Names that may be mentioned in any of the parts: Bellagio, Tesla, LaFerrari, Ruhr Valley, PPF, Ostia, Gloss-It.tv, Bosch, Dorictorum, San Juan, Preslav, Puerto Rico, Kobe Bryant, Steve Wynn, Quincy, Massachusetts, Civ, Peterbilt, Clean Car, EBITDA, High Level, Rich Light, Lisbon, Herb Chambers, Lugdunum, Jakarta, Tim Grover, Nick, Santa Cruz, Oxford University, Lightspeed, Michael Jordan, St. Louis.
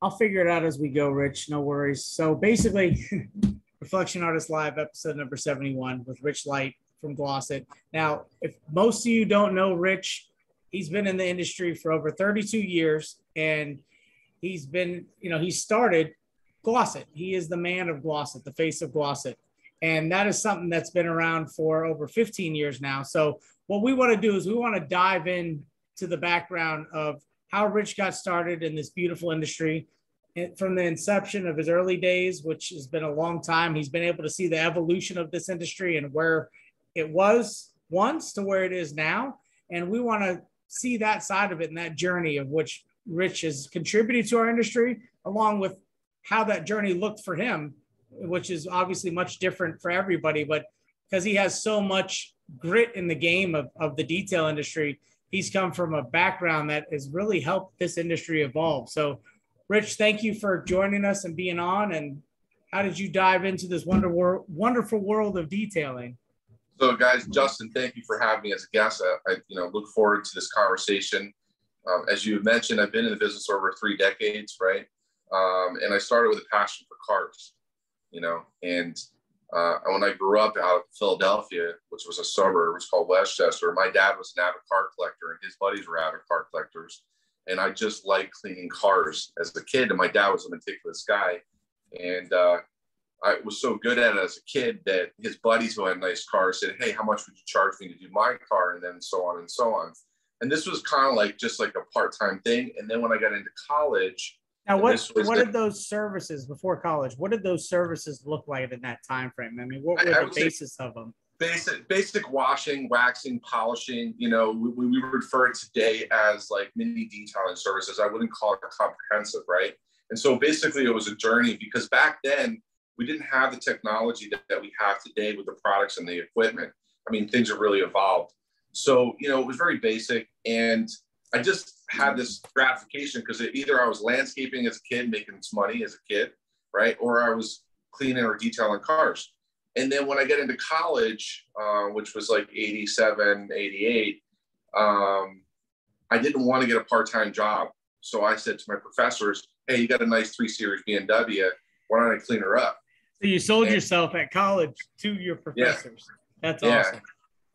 I'll figure it out as we go, Rich. No worries. So basically, Reflection Artist Live, episode number 71 with Rich Light from Gloss-It. Now, if most of you don't know Rich, he's been in the industry for over 32 years, and he's been, you know, he started Gloss-It. He is the man of Gloss-It, the face of Gloss-It. And that is something that's been around for over 15 years now. So what we want to do is we want to dive in to the background of how Rich got started in this beautiful industry from the inception of his early days, which has been a long time. He's been able to see the evolution of this industry and where it was once to where it is now. And we want to see that side of it and that journey of which Rich has contributed to our industry, along with how that journey looked for him, which is obviously much different for everybody, but because he has so much grit in the game of the detail industry, he's come from a background that has really helped this industry evolve. So, Rich, thank you for joining us and being on. And how did you dive into this wonderful world of detailing? So, guys, Justin, thank you for having me as a guest. I look forward to this conversation. As you mentioned, I've been in the business over 3 decades, right? And I started with a passion for cars, and when I grew up out of Philadelphia, which was a suburb, it was called Westchester. My dad was an avid car collector and his buddies were avid car collectors. And I just liked cleaning cars as a kid. And my dad was a meticulous guy. And I was so good at it as a kid that his buddies who had nice cars said, "Hey, how much would you charge me to do my car?" And then so on and so on. And this was kind of like just like a part-time thing. And then when I got into college, now, what did those services before college? What did those services look like in that time frame? I mean, what were the basis of them? Basic washing, waxing, polishing. We refer to today as like mini detailing services. I wouldn't call it comprehensive, right? And so basically, it was a journey because back then we didn't have the technology that we have today with the products and the equipment. I mean, things have really evolved. So it was very basic and. I just had this gratification because either I was landscaping as a kid, making some money as a kid, right? Or I was cleaning or detailing cars. And then when I get into college, which was like 87, 88, I didn't want to get a part-time job. So I said to my professors, "Hey, you got a nice 3 Series BMW. Why don't I clean her up?" So you sold yourself at college to your professors. Yeah. That's awesome.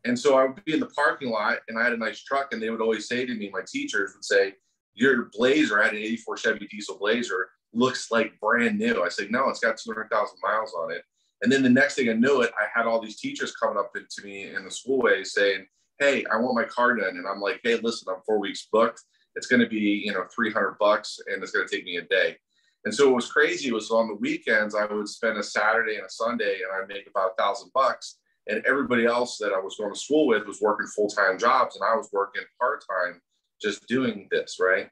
And so I would be in the parking lot and I had a nice truck and they would always say to me, my teachers would say, "Your Blazer," I had an 84 Chevy diesel Blazer, "looks like brand new." I said, "No, it's got 200,000 miles on it." And then the next thing I knew it, I had all these teachers coming up to me in the schoolway saying, "Hey, I want my car done." And I'm like, "Hey, listen, I'm 4 weeks booked. It's going to be, $300 and it's going to take me a day." And so it was crazy. It was on the weekends. I would spend a Saturday and a Sunday and I'd make about $1,000. And everybody else that I was going to school with was working full-time jobs, and I was working part-time just doing this, right?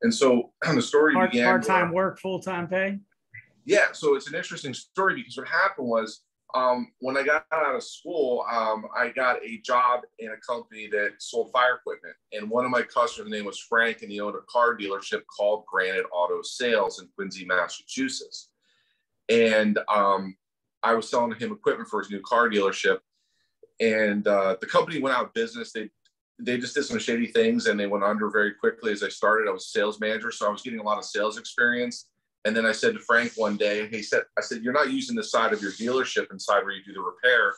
And so the story began. Part-time work, full-time pay? Yeah, so it's an interesting story because what happened was when I got out of school, I got a job in a company that sold fire equipment. And one of my customers' name was Frank, and he owned a car dealership called Granite Auto Sales in Quincy, Massachusetts. And I was selling him equipment for his new car dealership, and the company went out of business. They just did some shady things and they went under very quickly. As I started, I was a sales manager, so I was getting a lot of sales experience. And then I said to Frank one day, I said, "You're not using the side of your dealership inside where you do the repair.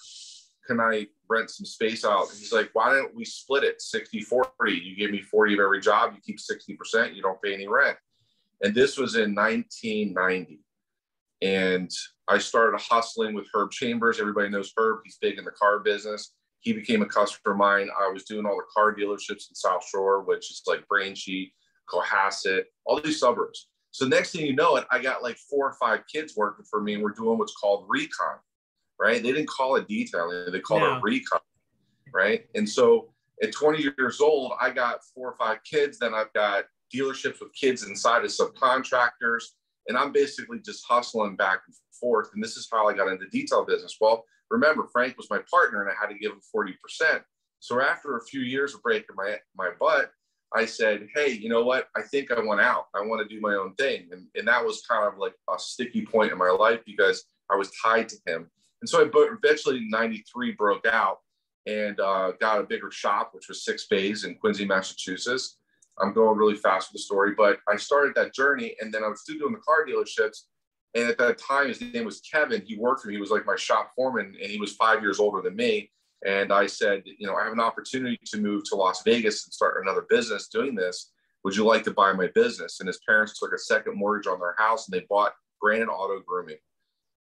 Can I rent some space out?" And he's like, "Why don't we split it 60-40? You give me 40 of every job, you keep 60%, you don't pay any rent." And this was in 1990. And I started hustling with Herb Chambers. Everybody knows Herb. He's big in the car business. He became a customer of mine. I was doing all the car dealerships in South Shore, which is like Braintree, Cohasset, all these suburbs. So next thing you know it, I got like 4 or 5 kids working for me, and we're doing what's called recon, right? They didn't call it detailing. They called it recon, right? And so at 20 years old, I got 4 or 5 kids. Then I've got dealerships with kids inside as subcontractors. And I'm basically just hustling back and forth. And this is how I got into the detail business. Well, remember, Frank was my partner and I had to give him 40%. So after a few years of breaking my butt, I said, "Hey, you know what? I think I want out. I want to do my own thing." And that was kind of like a sticky point in my life because I was tied to him. And so I eventually in 93 broke out and got a bigger shop, which was 6 bays in Quincy, Massachusetts. I'm going really fast with the story, but I started that journey, and then I was still doing the car dealerships. And at that time, his name was Kevin. He worked for me. He was like my shop foreman, and he was 5 years older than me. And I said, you know, I have an opportunity to move to Las Vegas and start another business doing this. Would you like to buy my business? And his parents took a second mortgage on their house, and they bought Granite Auto Grooming,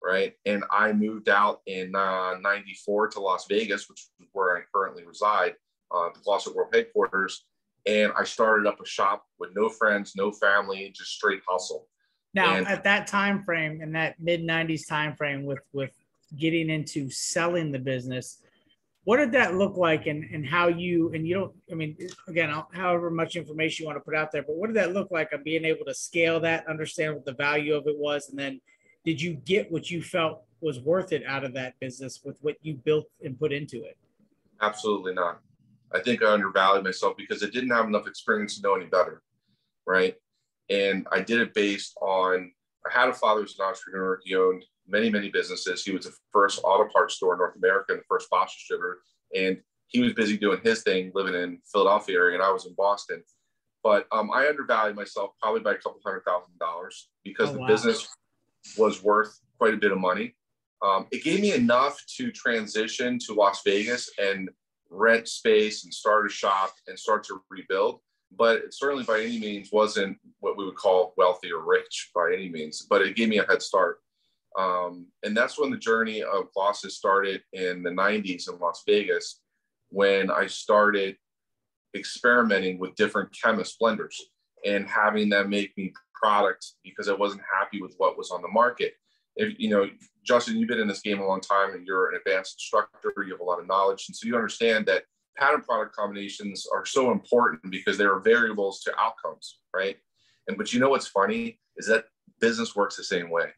right? And I moved out in 94 to Las Vegas, which is where I currently reside, the Gloss-It World headquarters. And I started up a shop with no friends, no family, just straight hustle. Now, at that time frame, in that mid-90s time frame with getting into selling the business, what did that look like, and how you, and you don't, I mean, again, however much information you want to put out there, but what did that look like on being able to scale that, understand what the value of it was, and then did you get what you felt was worth it out of that business with what you built and put into it? Absolutely not. I think I undervalued myself because I didn't have enough experience to know any better, right? And I did it based on, I had a father who's an entrepreneur. He owned many, many businesses. He was the first auto parts store in North America and the first Bosch distributor. And he was busy doing his thing, living in Philadelphia area, and I was in Boston. But I undervalued myself probably by a couple $100,000 because the business was worth quite a bit of money. It gave me enough to transition to Las Vegas and rent space and start a shop and start to rebuild. But it certainly by any means wasn't what we would call wealthy or rich by any means, but it gave me a head start. And that's when the journey of Gloss-It started in the 90s in Las Vegas, when I started experimenting with different chemist blenders and having them make me products because I wasn't happy with what was on the market. If, you know, Justin, you've been in this game a long time and you're an advanced instructor, you have a lot of knowledge. And so you understand that pattern product combinations are so important because they are variables to outcomes, right? And, but you know, what's funny is that business works the same way.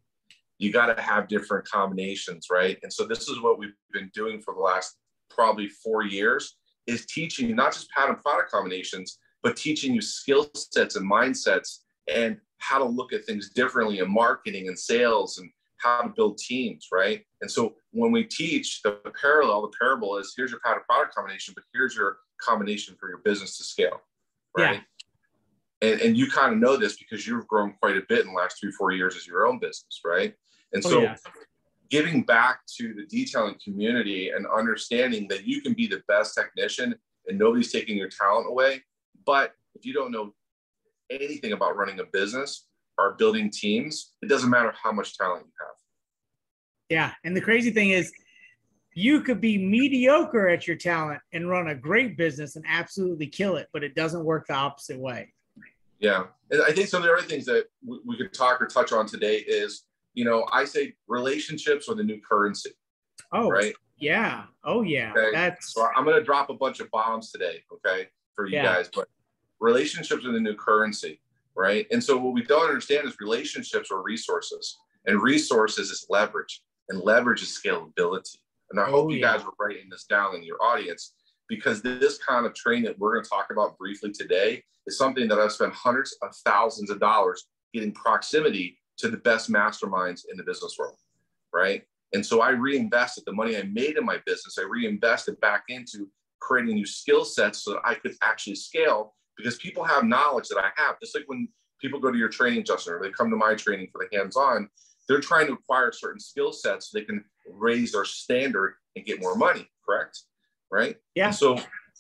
You got to have different combinations, right? And so this is what we've been doing for the last probably 4 years, is teaching you not just pattern product combinations, but teaching you skill sets and mindsets and how to look at things differently in marketing and sales and how to build teams, right? And so when we teach the parallel, the parable is here's your pattern product combination, but here's your combination for your business to scale, right? Yeah. And you kind of know this because you've grown quite a bit in the last 3-4 years as your own business, right? And so giving back to the detailing community and understanding that you can be the best technician and nobody's taking your talent away. But if you don't know anything about running a business or building teams, it doesn't matter how much talent you have. Yeah. And the crazy thing is you could be mediocre at your talent and run a great business and absolutely kill it, but it doesn't work the opposite way. Yeah. And I think some of the other things that we could talk or touch on today is, you know, I say relationships are the new currency. Oh, right. Yeah. Oh, yeah. Okay? That's. So I'm going to drop a bunch of bombs today, okay, for you guys, but relationships are the new currency, right? And so what we don't understand is relationships are resources, and resources is leverage, and leverage is scalability. And I hope you guys are writing this down in your audience, because this kind of training that we're going to talk about briefly today is something that I've spent hundreds of thousands of dollars getting proximity to the best masterminds in the business world, right? And so I reinvested the money I made in my business. I reinvested back into creating new skill sets so that I could actually scale, because people have knowledge that I have. Just like when people go to your training, Justin, or they come to my training for the hands-on, they're trying to acquire certain skill sets so they can raise their standard and get more money, correct? Right? Yeah. And so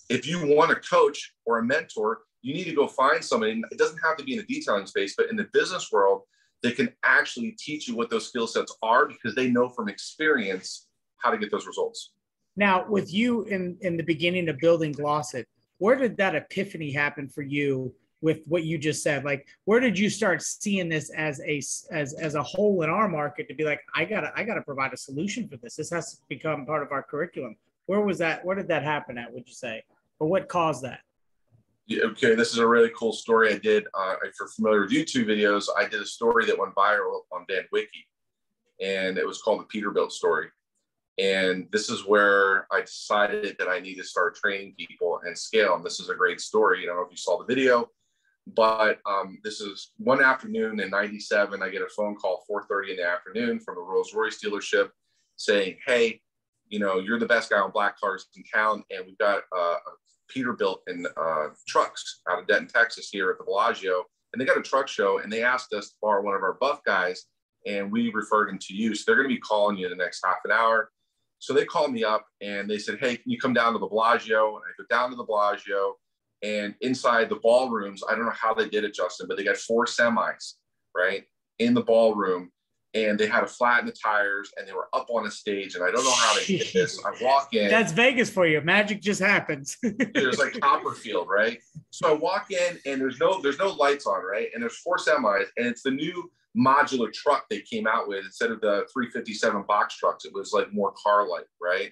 if you want a coach or a mentor, you need to go find somebody. It doesn't have to be in the detailing space, but in the business world, they can actually teach you what those skill sets are because they know from experience how to get those results. Now, with you in the beginning of building Gloss-It, where did that epiphany happen for you with what you just said? Like, where did you start seeing this as a whole in our market to be like, I gotta provide a solution for this. This has to become part of our curriculum. Where was that? Where did that happen at, would you say? Or what caused that? Yeah, okay, this is a really cool story I did. If you're familiar with YouTube videos, I did a story that went viral on VanWiki, and it was called the Peterbilt story. And this is where I decided that I need to start training people and scale. And this is a great story. I don't know if you saw the video, but this is one afternoon in 97. I get a phone call 4:30 in the afternoon from a Rolls-Royce dealership saying, hey, you know, you're the best guy on black cars in town, and we've got a Peterbilt and trucks out of Denton, Texas here at the Bellagio. And they got a truck show and they asked us to borrow one of our buff guys and we referred him to you. So they're going to be calling you in the next half an hour. So they called me up and they said, hey, can you come down to the Bellagio? And I go down to the Bellagio and inside the ballrooms, I don't know how they did it, Justin, but they got 4 semis, right, in the ballroom. And they had to flatten the tires and they were up on a stage. And I don't know how they did this. I walk in. That's Vegas for you. Magic just happens. There's like Copperfield, right? So I walk in and there's no lights on, right? And there's 4 semis and it's the new modular truck they came out with. Instead of the 357 box trucks, it was like more car-like, right?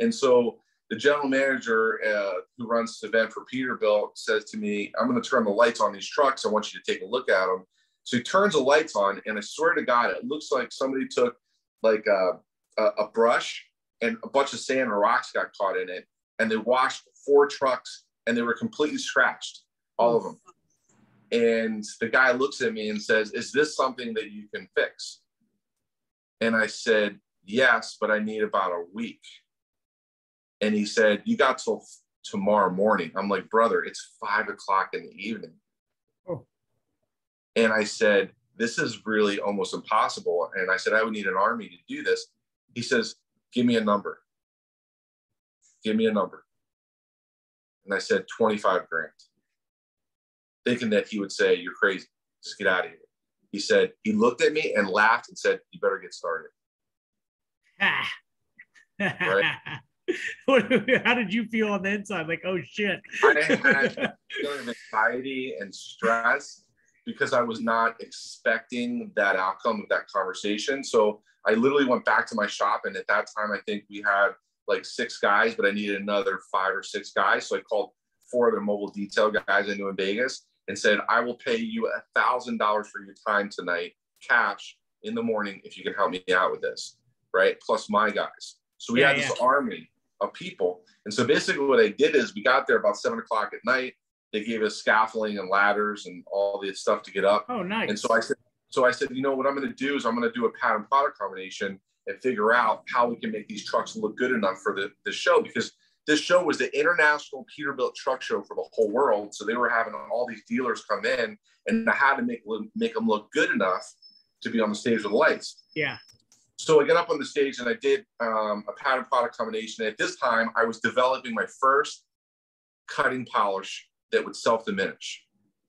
And so the general manager who runs the event for Peterbilt says to me, I'm going to turn the lights on these trucks. I want you to take a look at them. So he turns the lights on, and I swear to God, it looks like somebody took like a brush and a bunch of sand and rocks got caught in it, and they washed 4 trucks, and they were completely scratched, all of them. And the guy looks at me and says, is this something that you can fix? And I said, yes, but I need about a week. And he said, you got till tomorrow morning. I'm like, brother, it's 5 o'clock in the evening. And I said, this is really almost impossible. And I said, I would need an army to do this. He says, give me a number. Give me a number. And I said, 25 grand. Thinking that he would say, you're crazy. Just get out of here. He said, he looked at me and laughed and said, you better get started. Right? How did you feel on the inside? Like, oh, shit. I had feeling of anxiety and stress, because I was not expecting that outcome of that conversation. So I literally went back to my shop. And at that time, I think we had like 6 guys, but I needed another 5 or 6 guys. So I called 4 other mobile detail guys I knew in Vegas and said, I will pay you $1,000 for your time tonight, cash in the morning, if you can help me out with this, right? Plus my guys. So we had this army of people. And so basically what I did is we got there about 7 o'clock at night. They gave us scaffolding and ladders and all this stuff to get up. Oh, nice. And so I said, you know, what I'm going to do is I'm going to do a pattern product combination and figure out how we can make these trucks look good enough for the show, because this show was the international Peterbilt truck show for the whole world. So they were having all these dealers come in, and I had to make them look good enough to be on the stage with the lights. Yeah. So I got up on the stage and I did a pattern product combination. At this time, I was developing my first cutting polish that would self-diminish.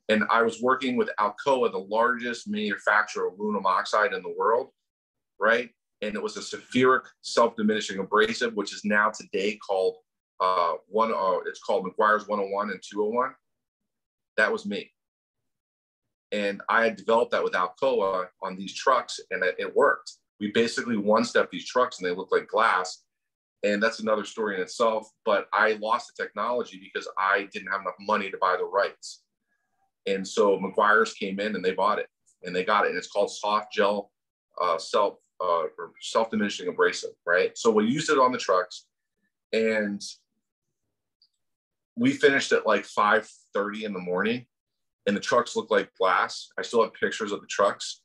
And I was working with Alcoa, the largest manufacturer of aluminum oxide in the world, right? And it was a spheric self-diminishing abrasive, which is now today called, it's called Meguiar's 101 and 201. That was me. And I had developed that with Alcoa on these trucks, and it worked. We basically one-stepped these trucks and they looked like glass. And that's another story in itself, but I lost the technology because I didn't have enough money to buy the rights. And so Meguiar's came in and they bought it and they got it. And it's called soft gel self-diminishing abrasive, right? So we used it on the trucks and we finished at like 5:30 in the morning and the trucks looked like glass. I still have pictures of the trucks.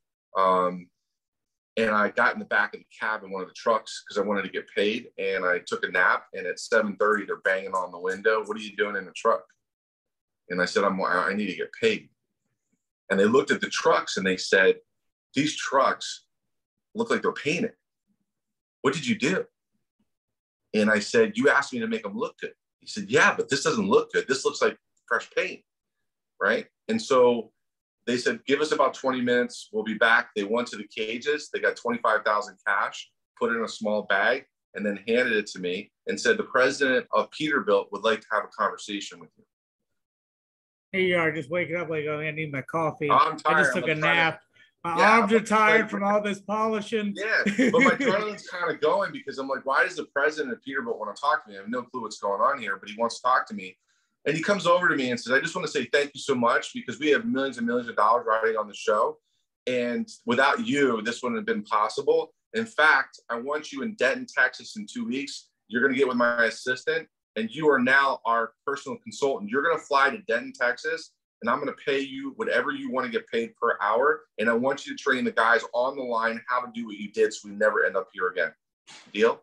And I got in the back of the cab in one of the trucks because I wanted to get paid. And I took a nap. And at 7:30, they're banging on the window. What are you doing in the truck? And I said, I need to get paid. And they looked at the trucks and they said, these trucks look like they're painted. What did you do? And I said, you asked me to make them look good. He said, yeah, but this doesn't look good. This looks like fresh paint, right? And so they said, give us about 20 minutes. We'll be back. They went to the cages. They got $25,000 cash, put it in a small bag, and then handed it to me and said, the president of Peterbilt would like to have a conversation with you. Here you are, just waking up like, oh, I need my coffee. I'm tired. I just took a nap. My arms are tired from all this polishing. Yeah, but my adrenaline's kind of going because I'm like, why does the president of Peterbilt want to talk to me? I have no clue what's going on here, but he wants to talk to me. And he comes over to me and says, I just want to say thank you so much because we have millions and millions of dollars riding on the show. And without you, this wouldn't have been possible. In fact, I want you in Denton, Texas in 2 weeks. You're going to get with my assistant. And you are now our personal consultant. You're going to fly to Denton, Texas. And I'm going to pay you whatever you want to get paid per hour. And I want you to train the guys on the line how to do what you did so we never end up here again. Deal?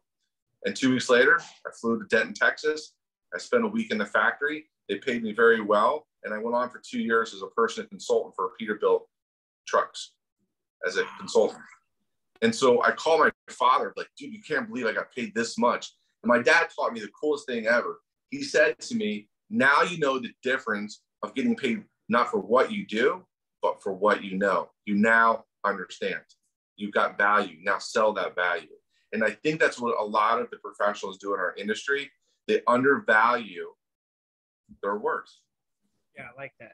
And 2 weeks later, I flew to Denton, Texas. I spent a week in the factory. They paid me very well. And I went on for 2 years as a personal consultant for Peterbilt trucks as a consultant. And so I called my father, like, dude, you can't believe I got paid this much. And my dad taught me the coolest thing ever. He said to me, now you know the difference of getting paid not for what you do, but for what you know. You now understand. You've got value. Now sell that value. And I think that's what a lot of the professionals do in our industry. They undervalue their worth. Yeah, I like that.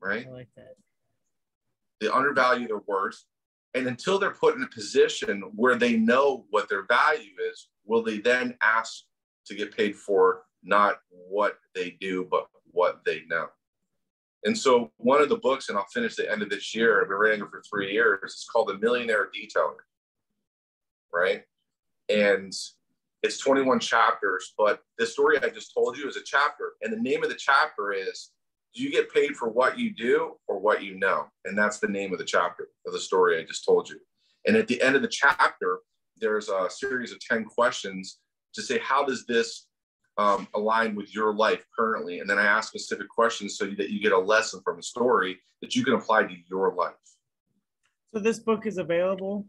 Right? I like that. They undervalue their worth. And until they're put in a position where they know what their value is, will they then ask to get paid for not what they do, but what they know? And so one of the books, and I'll finish the end of this year, I've been writing it for 3 years, it's called The Millionaire Detailer, right? And it's 21 chapters, but the story I just told you is a chapter. And the name of the chapter is, do you get paid for what you do or what you know? And that's the name of the chapter of the story I just told you. And at the end of the chapter, there's a series of 10 questions to say, how does this align with your life currently? And then I ask specific questions so that you get a lesson from the story that you can apply to your life. So this book is available?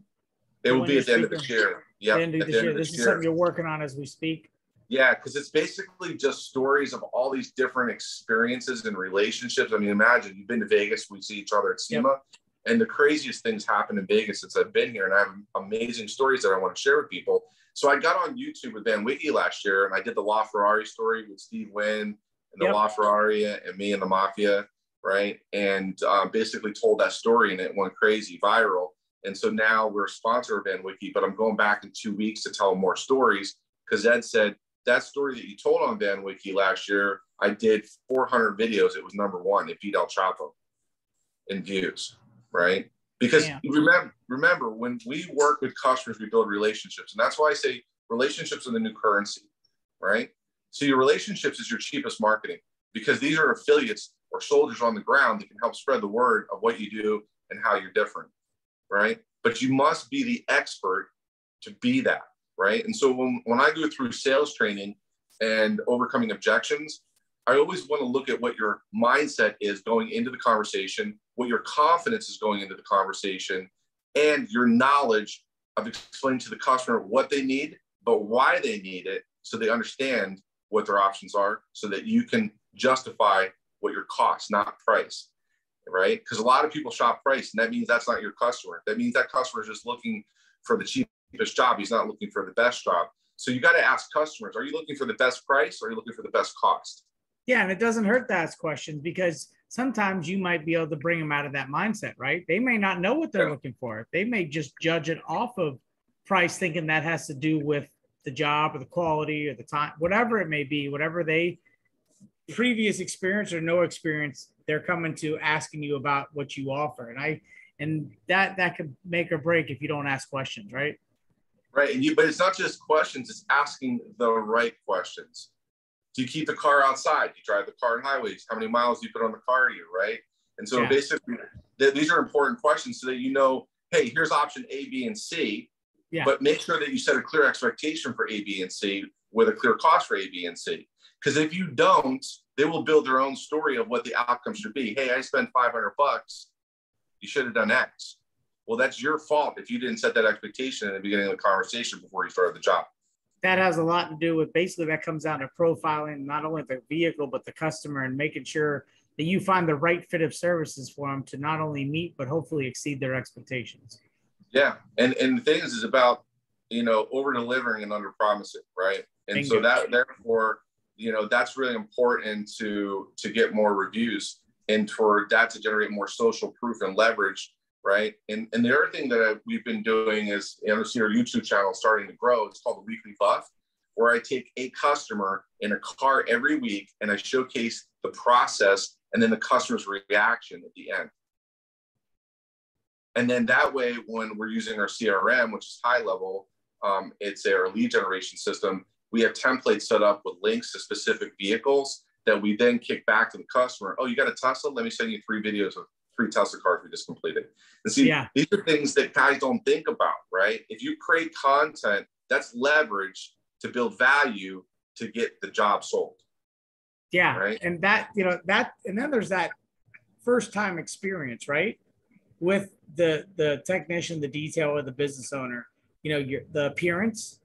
It will be at the end of this year. Yeah, at the end of this year. This is something you're working on as we speak. Yeah, because it's basically just stories of all these different experiences and relationships. I mean, imagine you've been to Vegas. We see each other at SEMA. Yep. And the craziest things happen in Vegas since I've been here. And I have amazing stories that I want to share with people. So I got on YouTube with VanWiki last year. And I did the LaFerrari story with Steve Wynn and the yep. LaFerrari and me and the mafia. Right. And basically told that story. And it went crazy viral. And so now we're a sponsor of VanWiki. But I'm going back in 2 weeks to tell more stories. Because Ed said, that story that you told on VanWiki last year, I did 400 videos. It was #1. It beat El Chapo in views, right? Because yeah. remember, when we work with customers, we build relationships. And that's why I say relationships are the new currency, right? So your relationships is your cheapest marketing because these are affiliates or soldiers on the ground that can help spread the word of what you do and how you're different, right? But you must be the expert to be that. Right. And so when I go through sales training and overcoming objections, I always want to look at what your mindset is going into the conversation, what your confidence is going into the conversation, and your knowledge of explaining to the customer what they need, but why they need it, so they understand what their options are, so that you can justify what your cost, not price. Right. Because a lot of people shop price, and that means that's not your customer. That means that customer is just looking for the cheapest job. He's not looking for the best job. So you got to ask customers, are you looking for the best price or are you looking for the best cost? Yeah, and it doesn't hurt to ask questions because sometimes you might be able to bring them out of that mindset, right? They may not know what they're yeah. looking for. They may just judge it off of price, thinking that has to do with the job or the quality or the time, whatever it may be, whatever they previous experience or no experience, they're coming to asking you about what you offer. And that could make or break if you don't ask questions, right? Right, but it's not just questions, it's asking the right questions. Do you keep the car outside? Do you drive the car on highways? How many miles do you put on the car a year, right? And so yeah. basically, these are important questions so that you know, hey, here's option A, B, and C, yeah. but make sure that you set a clear expectation for A, B, and C with a clear cost for A, B, and C. Because if you don't, they will build their own story of what the outcome should be. Hey, I spent $500, you should have done X. Well, that's your fault if you didn't set that expectation at the beginning of the conversation before you started the job. That has a lot to do with basically that comes down to profiling not only the vehicle, but the customer and making sure that you find the right fit of services for them to not only meet, but hopefully exceed their expectations. Yeah. And the thing is about, you know, over delivering and under promising, right? And Bingo. So that therefore, you know, that's really important to get more reviews and for that to generate more social proof and leverage. Right. And the other thing that we've been doing is, you know, see our YouTube channel starting to grow. It's called the Weekly Buff, where I take a customer in a car every week and I showcase the process and then the customer's reaction at the end. And then that way, when we're using our CRM, which is High Level, it's our lead generation system. We have templates set up with links to specific vehicles that we then kick back to the customer. Oh, you got a Tesla? Let me send you 3 videos of free Tesla card we just completed. And see, yeah. these are things that guys don't think about, right? If you create content, that's leverage to build value to get the job sold. Yeah. Right? And that, you know, that, and then there's that first time experience, right? With the technician, the detailer, the business owner, you know, your, the appearance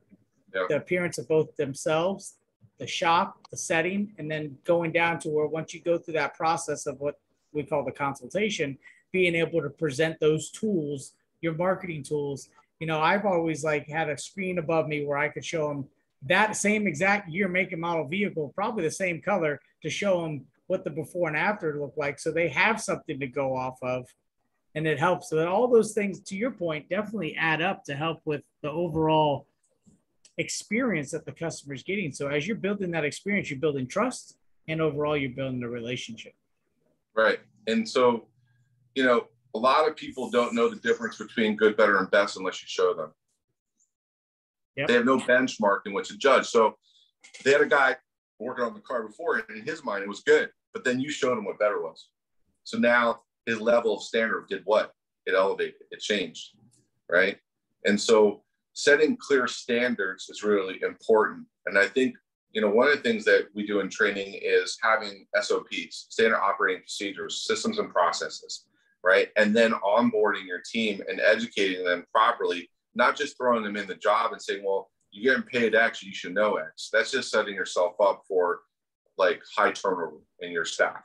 of both themselves, the shop, the setting, and then going down to where once you go through that process of what we call the consultation, being able to present those tools, your marketing tools. You know, I've always like had a screen above me where I could show them that same exact year, make and model vehicle, probably the same color, to show them what the before and after looked like. So they have something to go off of, and it helps. So that all those things, to your point, definitely add up to help with the overall experience that the customer is getting. So as you're building that experience, you're building trust, and overall you're building the relationship. Right. And so, you know, a lot of people don't know the difference between good, better, and best unless you show them. Yep. They have no benchmark in which to judge. So they had a guy working on the car before, and in his mind, it was good. But then you showed him what better was. So now his level of standard did what? It elevated. It changed, right? And so setting clear standards is really important. And I think, you know, one of the things that we do in training is having SOPs, standard operating procedures, systems and processes, right? And then onboarding your team and educating them properly, not just throwing them in the job and saying, well, you're getting paid X, you should know X. That's just setting yourself up for like high turnover in your staff,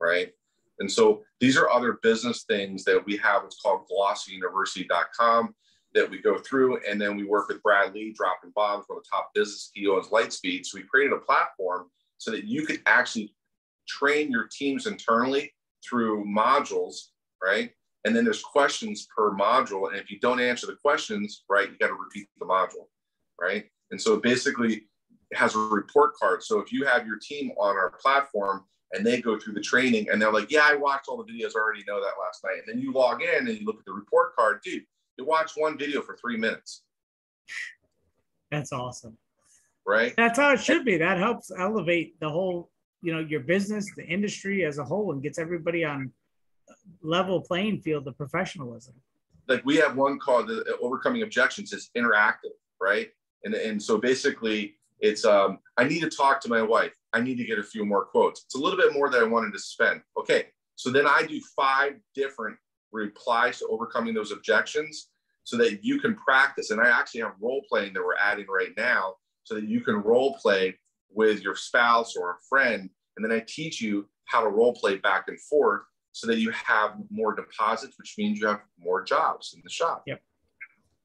right? And so these are other business things that we have. It's called GlossUniversity.com that we go through. And then we work with Brad Lee, dropping bombs, one of the top business he owns, Lightspeed. So we created a platform so that you could actually train your teams internally through modules, right? And then there's questions per module. And if you don't answer the questions, right, you got to repeat the module, right? And so basically it has a report card. So if you have your team on our platform and they go through the training and they're like, yeah, I watched all the videos. I already know that last night. And then you log in and you look at the report card, dude, you watch one video for 3 minutes. That's awesome. Right? That's how it should be. That helps elevate the whole, you know, your business, the industry as a whole, and gets everybody on level playing field of professionalism. Like we have one called Overcoming Objections. It's interactive, right? And so basically it's, I need to talk to my wife. I need to get a few more quotes. It's a little bit more that I wanted to spend. Okay. So then I do 5 different replies to overcoming those objections so that you can practice. And I actually have role playing that we're adding right now so that you can role play with your spouse or a friend. And then I teach you how to role play back and forth so that you have more deposits, which means you have more jobs in the shop. Yep.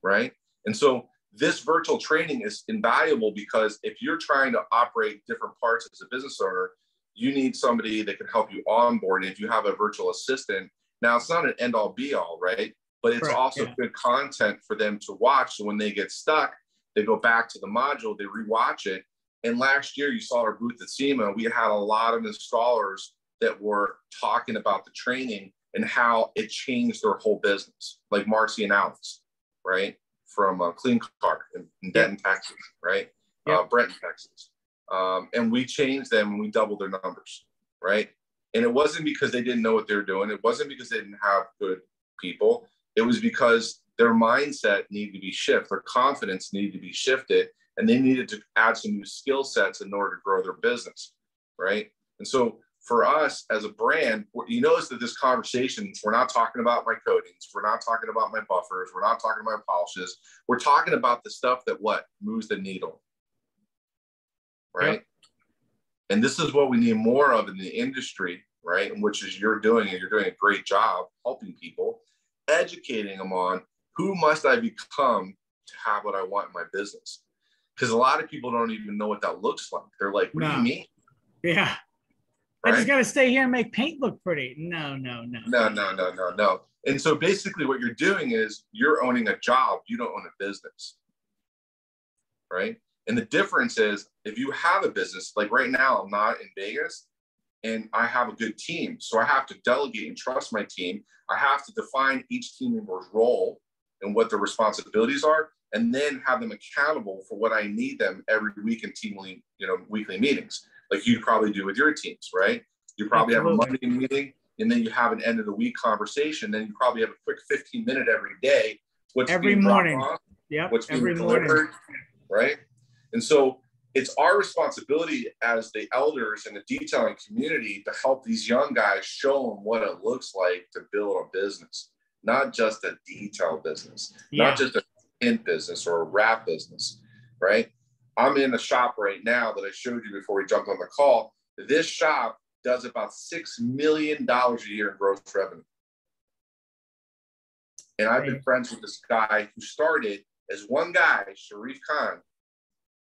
Right. And so this virtual training is invaluable because if you're trying to operate different parts as a business owner, you need somebody that can help you onboard. And if you have a virtual assistant, now it's not an end all be all, right? But it's also good content for them to watch. So when they get stuck, they go back to the module, they rewatch it. And last year, you saw our booth at SEMA, we had a lot of installers that were talking about the training and how it changed their whole business, like Marcy and Alex, right? From Clean Car in Denton, Texas, right? Brenton, Texas. And we changed them and we doubled their numbers, right? And it wasn't because they didn't know what they were doing. It wasn't because they didn't have good people. It was because their mindset needed to be shifted. Their confidence needed to be shifted. And they needed to add some new skill sets in order to grow their business, right? And so for us as a brand, you notice that this conversation, we're not talking about my coatings. We're not talking about my buffers. We're not talking about polishes. We're talking about the stuff that what? Moves the needle, right? Yep. And this is what we need more of in the industry, right? And which is you're doing, and you're doing a great job helping people, educating them on who must I become to have what I want in my business. Because a lot of people don't even know what that looks like. They're like, what do you mean? Yeah. Right? I just got to stay here and make paint look pretty. No. And so basically what you're doing is you're owning a job. You don't own a business, right? And the difference is if you have a business, like right now, I'm not in Vegas and I have a good team. So I have to delegate and trust my team. I have to define each team member's role and what their responsibilities are, and then have them accountable for what I need them every week in team, you know, weekly meetings, like you probably do with your teams, right? You probably have a Monday meeting and then you have an end of the week conversation. Then you probably have a quick 15-minute every day. What's every morning. What's being delivered, right? And so it's our responsibility as the elders in the detailing community to help these young guys, show them what it looks like to build a business, not just a detail business, not just a tint business or a wrap business, right? I'm in a shop right now that I showed you before we jumped on the call. This shop does about $6 million a year in gross revenue. And I've been friends with this guy who started as one guy, Sharif Khan,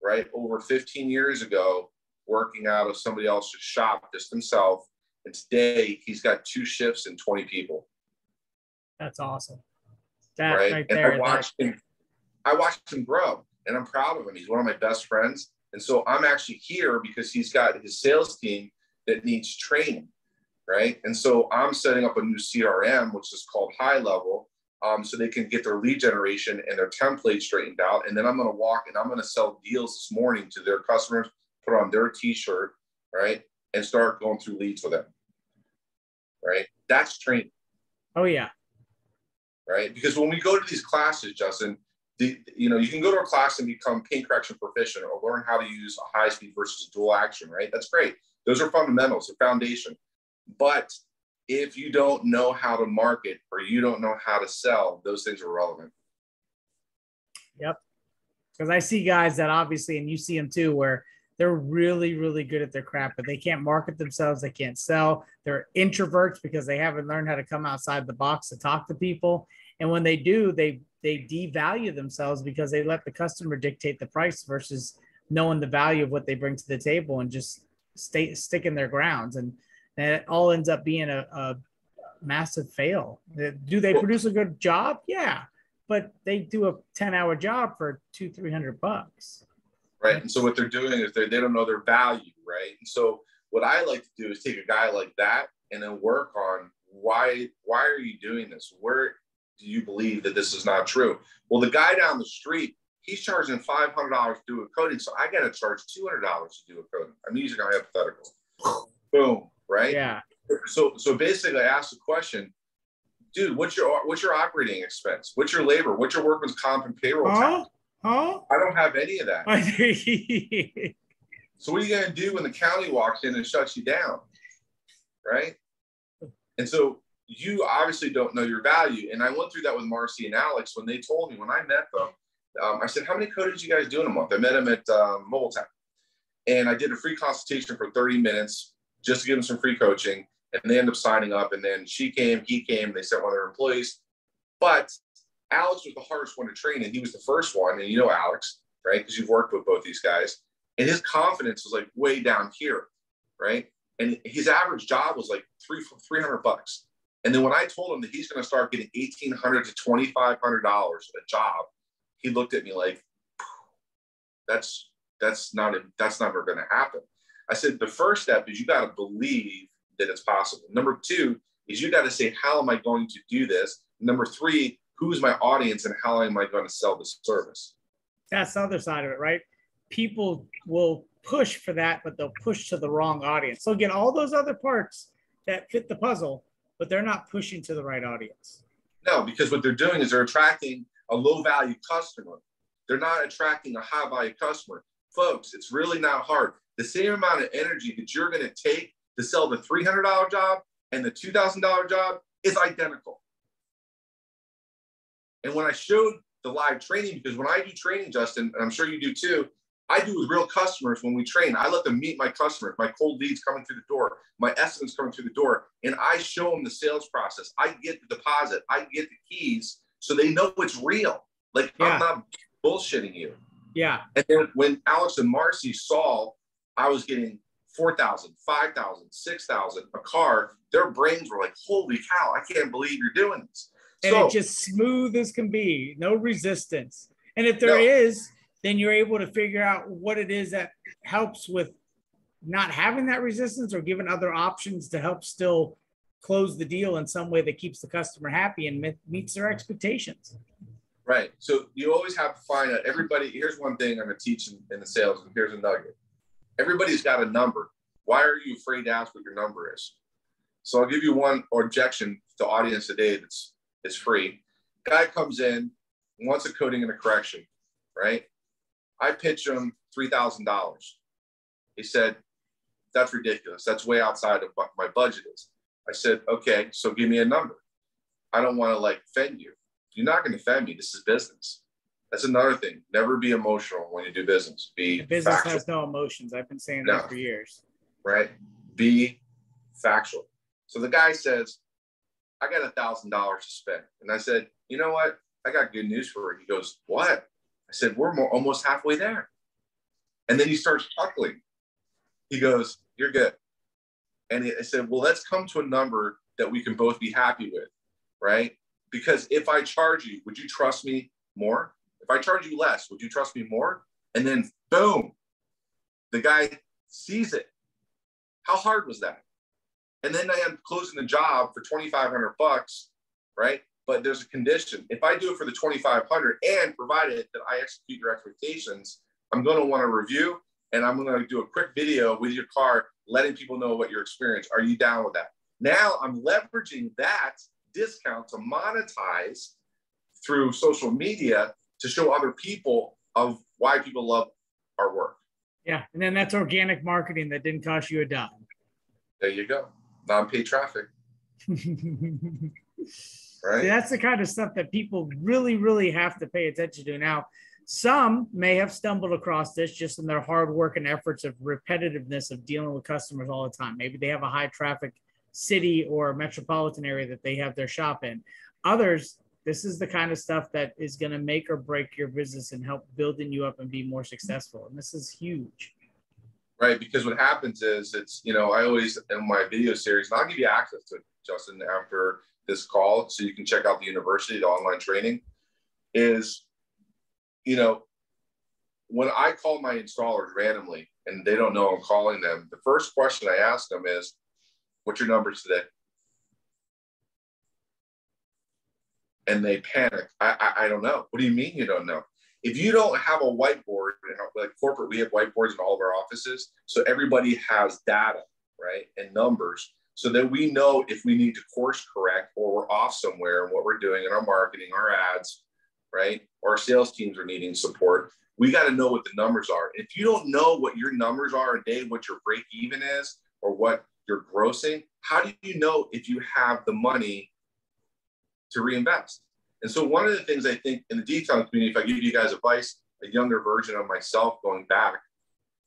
right, over 15 years ago, working out of somebody else's shop, just himself. And today he's got 2 shifts and 20 people. That's awesome. That right there. And I watched him grow, and I'm proud of him. He's one of my best friends. And so I'm actually here because he's got his sales team that needs training, right? And so I'm setting up a new CRM, which is called High Level, so they can get their lead generation and their template straightened out. And then I'm going to walk and I'm going to sell deals this morning to their customers, put on their T-shirt, right, and start going through leads with them, right? That's training. Oh, yeah. Right? Because when we go to these classes, Justin, you can go to a class and become paint correction proficient or learn how to use a high speed versus dual action, right? That's great. Those are fundamentals, the foundation. But if you don't know how to market or you don't know how to sell, those things are relevant. Yep. Because I see guys that obviously, and you see them too, where they're really, really good at their craft, but they can't market themselves. They can't sell. They're introverts because they haven't learned how to come outside the box to talk to people. And when they do, they devalue themselves because they let the customer dictate the price versus knowing the value of what they bring to the table and just sticking their grounds. And that all ends up being a massive fail. Do they produce a good job? Yeah, but they do a 10-hour job for $200-300. Right. And so what they're doing is they don't know their value, right? And so what I like to do is take a guy like that and then work on why are you doing this? Where do you believe that this is not true? Well, the guy down the street, he's charging $500 to do a coating, so I got to charge $200 to do a coating. I'm using a hypothetical. Boom, right? Yeah. So basically, I asked the question, dude, what's your operating expense? What's your labor? What's your workman's comp and payroll tax? Huh? I don't have any of that. So what are you going to do when the county walks in and shuts you down, right? And so you obviously don't know your value. And I went through that with Marcy and Alex when they told me, when I met them, I said, how many coatings you guys do in a month? I met them at Mobile Tech. And I did a free consultation for 30 minutes just to give them some free coaching. And they ended up signing up. And then she came, he came, they sent one of their employees. But Alex was the hardest one to train, and he was the first one. And you know Alex, right? Because you've worked with both these guys. And his confidence was like way down here, right? And his average job was like $300. And then when I told him that he's going to start getting $1,800 to $2,500 a job, he looked at me like, that's never going to happen. I said, the first step is you got to believe that it's possible. Number two is you got to say, how am I going to do this? Number three, who's my audience and how am I going to sell this service? That's the other side of it, right? People will push for that, but they'll push to the wrong audience. So again, all those other parts that fit the puzzle, but they're not pushing to the right audience. No, because what they're doing is they're attracting a low-value customer. They're not attracting a high-value customer. Folks, it's really not hard. The same amount of energy that you're going to take to sell the $300 job and the $2,000 job is identical. And when I showed the live training, because when I do training, Justin, and I'm sure you do too, I do with real customers when we train. I let them meet my customers, my cold leads coming through the door, my estimates coming through the door, and I show them the sales process. I get the deposit. I get the keys so they know it's real. Like, yeah. I'm not bullshitting you. Yeah. And then when Alex and Marcy saw I was getting 4,000, 5,000, 6,000 a car, their brains were like, holy cow, I can't believe you're doing this. And so, it's just smooth as can be, no resistance. And if there is, then you're able to figure out what it is that helps with not having that resistance or giving other options to help still close the deal in some way that keeps the customer happy and meets their expectations. Right. So you always have to find out everybody. Here's one thing I'm going to teach in the sales, and here's a nugget. Everybody's got a number. Why are you afraid to ask what your number is? So I'll give you one objection to audience today that's it's free. Guy comes in, wants a coating and a correction, right? I pitch him $3,000. He said, that's ridiculous. That's way outside of what my budget is. I said, okay, so give me a number. I don't want to like offend you. You're not going to offend me. This is business. That's another thing. Never be emotional when you do business. Be business factual. Has no emotions. I've been saying that for years. Right. Be factual. So the guy says, I got $1,000 to spend. And I said, you know what? I got good news for you. He goes, what? I said, we're almost halfway there. And then he starts chuckling. He goes, you're good. And I said, well, let's come to a number that we can both be happy with, right? Because if I charge you, would you trust me more? If I charge you less, would you trust me more? And then boom, the guy sees it. How hard was that? And then I am closing the job for $2,500, right? But there's a condition. If I do it for the $2,500 and provided that I execute your expectations, I'm going to want to review and I'm going to do a quick video with your car, letting people know what your experience. Are you down with that? Now I'm leveraging that discount to monetize through social media to show other people of why people love our work. Yeah. And then that's organic marketing that didn't cost you a dime. There you go. Non-paid traffic. Right. See, that's the kind of stuff that people really, really have to pay attention to. Now, some may have stumbled across this just in their hard work and efforts of repetitiveness of dealing with customers all the time. Maybe they have a high traffic city or metropolitan area that they have their shop in. Others, this is the kind of stuff that is going to make or break your business and help building you up and be more successful. And this is huge. Right, because what happens is it's, you know, I always, in my video series, and I'll give you access to it, Justin, after this call, so you can check out the university, the online training, is, you know, when I call my installers randomly and they don't know I'm calling them, the first question I ask them is, what's your numbers today? And they panic. I don't know. What do you mean you don't know? If you don't have a whiteboard, you know, like corporate, we have whiteboards in all of our offices. So everybody has data, right? And numbers so that we know if we need to course correct or we're off somewhere and what we're doing in our marketing, our ads, right? Or our sales teams are needing support. We got to know what the numbers are. If you don't know what your numbers are a day, what your break even is, or what you're grossing, how do you know if you have the money to reinvest? And so one of the things I think in the detailing community, if I give you guys advice, a younger version of myself going back,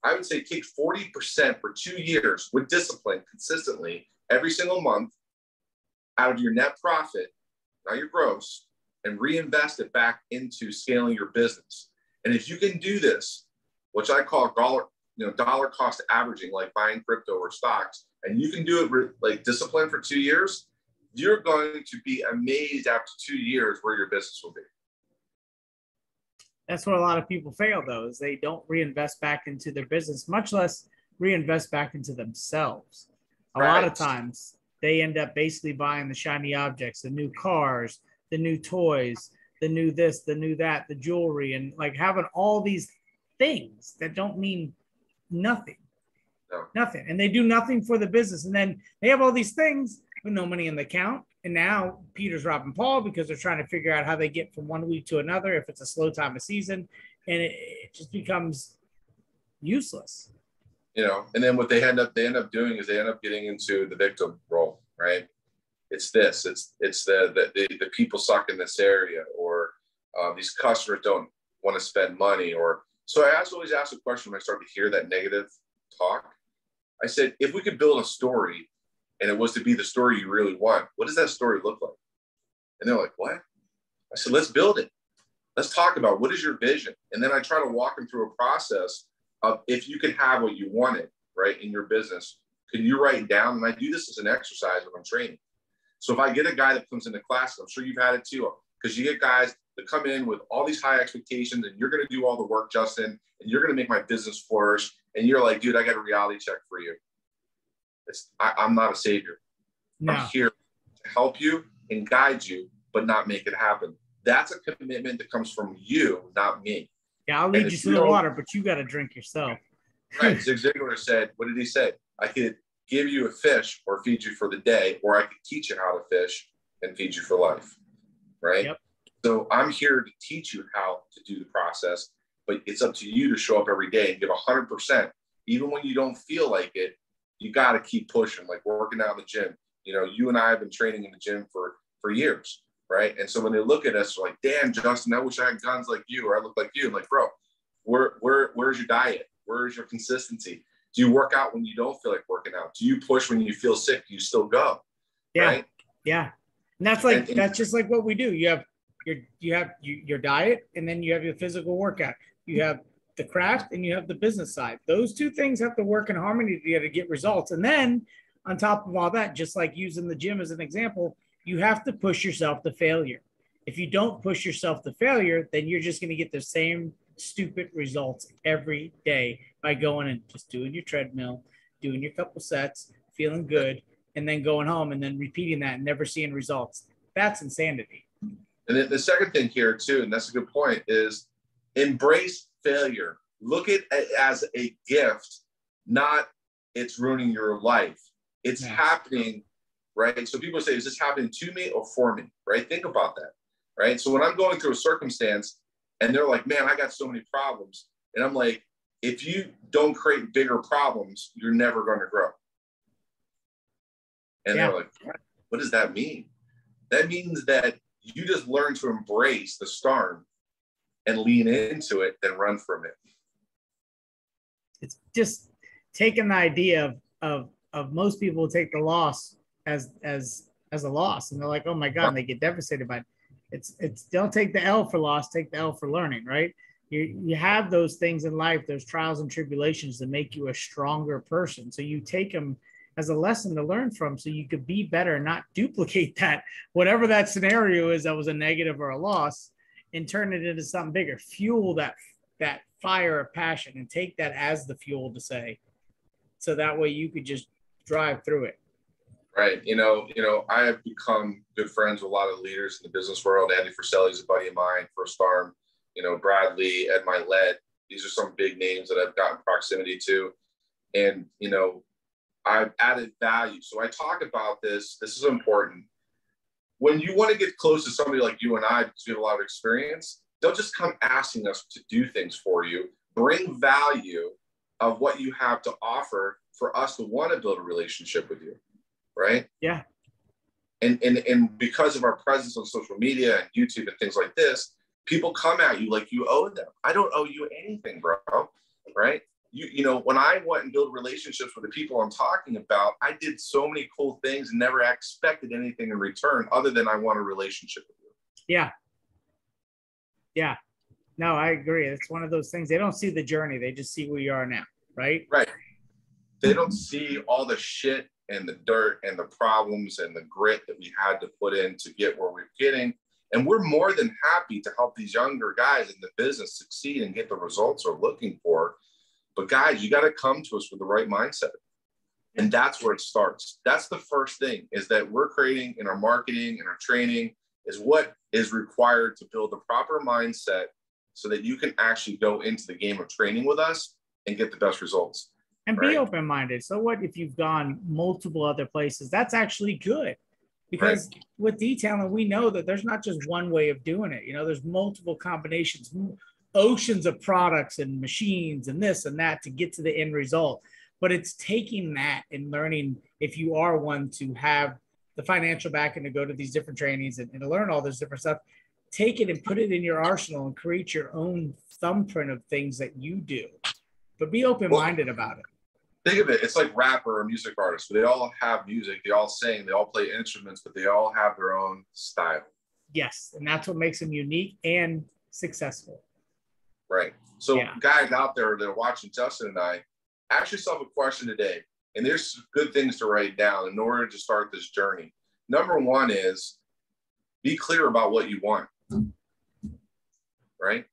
I would say take 40% for 2 years with discipline consistently every single month out of your net profit, not your gross, and reinvest it back into scaling your business. And if you can do this, which I call dollar cost averaging, like buying crypto or stocks, and you can do it with like discipline for 2 years, you're going to be amazed after 2 years where your business will be. That's where a lot of people fail, though, is they don't reinvest back into their business, much less reinvest back into themselves. A lot of times they end up basically buying the shiny objects, the new cars, the new toys, the new this, the new that, the jewelry, and like having all these things that don't mean nothing. No. Nothing. And they do nothing for the business. And then they have all these things with no money in the account. And now Peter's robbing Paul because they're trying to figure out how they get from 1 week to another if it's a slow time of season. And it just becomes useless. You know, and then what they end up doing is they end up getting into the victim role, right? It's this, it's the people suck in this area, or these customers don't want to spend money. Or so I always ask the question when I start to hear that negative talk. I said, if we could build a story and it was to be the story you really want, what does that story look like? And they're like, what? I said, let's build it. Let's talk about what is your vision? And then I try to walk them through a process of if you could have what you wanted, right, in your business, can you write it down? And I do this as an exercise when I'm training. So if I get a guy that comes into class, and I'm sure you've had it too, because you get guys that come in with all these high expectations and you're going to do all the work, Justin, and you're going to make my business flourish. And you're like, dude, I got a reality check for you. I'm not a savior. No. I'm here to help you and guide you, but not make it happen. That's a commitment that comes from you, not me. Yeah, I'll lead you to the water, but you got to drink yourself. Right. Zig Ziglar said, what did he say? I could give you a fish or feed you for the day, or I could teach you how to fish and feed you for life. Right? Yep. So I'm here to teach you how to do the process. but it's up to you to show up every day and give 100%. Even when you don't feel like it, you got to keep pushing, like working out in the gym. You know, you and I have been training in the gym for years, right? And so when they look at us, they're like, damn, Justin, I wish I had guns like you, or I look like you. I'm like, bro, where's your diet? Where's your consistency? Do you work out when you don't feel like working out? Do you push when you feel sick? Do you still go? Yeah. Right? Yeah. And that's like, and that's just like what we do. You have your diet, and then you have your physical workout. You have the craft and you have the business side. Those two things have to work in harmony together to get results. And then on top of all that, just like using the gym as an example, you have to push yourself to failure. If you don't push yourself to failure, then you're just going to get the same stupid results every day by going and just doing your treadmill, doing your couple sets, feeling good, and then going home and then repeating that and never seeing results. That's insanity. And then the second thing here too, and that's a good point, is embrace failure. Look at it as a gift, not it's ruining your life. It's happening, right? So people say, is this happening to me or for me, right? Think about that, right? So when I'm going through a circumstance and they're like, man, I got so many problems. And I'm like, if you don't create bigger problems, you're never going to grow. And they're like, what does that mean? That means that you just learn to embrace the storm and lean into it, then run from it. It's just taking the idea of most people take the loss as a loss, and they're like, oh my God, and they get devastated by it. It's don't take the L for loss, take the L for learning, right? You have those things in life, those trials and tribulations that make you a stronger person. So you take them as a lesson to learn from so you could be better and not duplicate that, whatever that scenario is that was a negative or a loss, and turn it into something bigger. Fuel that fire of passion and take that as the fuel to say, so that way you could just drive through it. Right. You know, I have become good friends with a lot of leaders in the business world. Andy Frisselli's a buddy of mine, First Arm, you know, Brad Lee, Ed Milet. These are some big names that I've gotten proximity to. And, you know, I've added value. So I talk about this. This is important. When you want to get close to somebody like you and I, because we have a lot of experience, they'll just come asking us to do things for you. Bring value of what you have to offer for us to want to build a relationship with you. Right? Yeah. And because of our presence on social media and YouTube and things like this, people come at you like you owe them. I don't owe you anything, bro. Right? You know, when I went and built relationships with the people I'm talking about, I did so many cool things and never expected anything in return other than I want a relationship with you. Yeah. Yeah. No, I agree. It's one of those things. They don't see the journey. They just see where you are now. Right? Right. They don't see all the shit and the dirt and the problems and the grit that we had to put in to get where we're getting. And we're more than happy to help these younger guys in the business succeed and get the results they're looking for. But guys, you got to come to us with the right mindset. And that's where it starts. That's the first thing, is that we're creating in our marketing and our training is what is required to build the proper mindset so that you can actually go into the game of training with us and get the best results. And be open-minded. So what if you've gone multiple other places? That's actually good, because with detailing, we know that there's not just one way of doing it. You know, there's multiple combinations, oceans of products and machines and this and that to get to the end result. But it's taking that and learning, if you are one to have the financial backing to go to these different trainings and to learn all this different stuff, take it and put it in your arsenal and create your own thumbprint of things that you do. But be open-minded about it. Think of it, it's like rapper or music artists. They all have music, they all sing, they all play instruments, but they all have their own style. Yes, and that's what makes them unique and successful. Right. So guys out there that are watching Justin and I, ask yourself a question today. And there's good things to write down in order to start this journey. Number one is be clear about what you want. Right?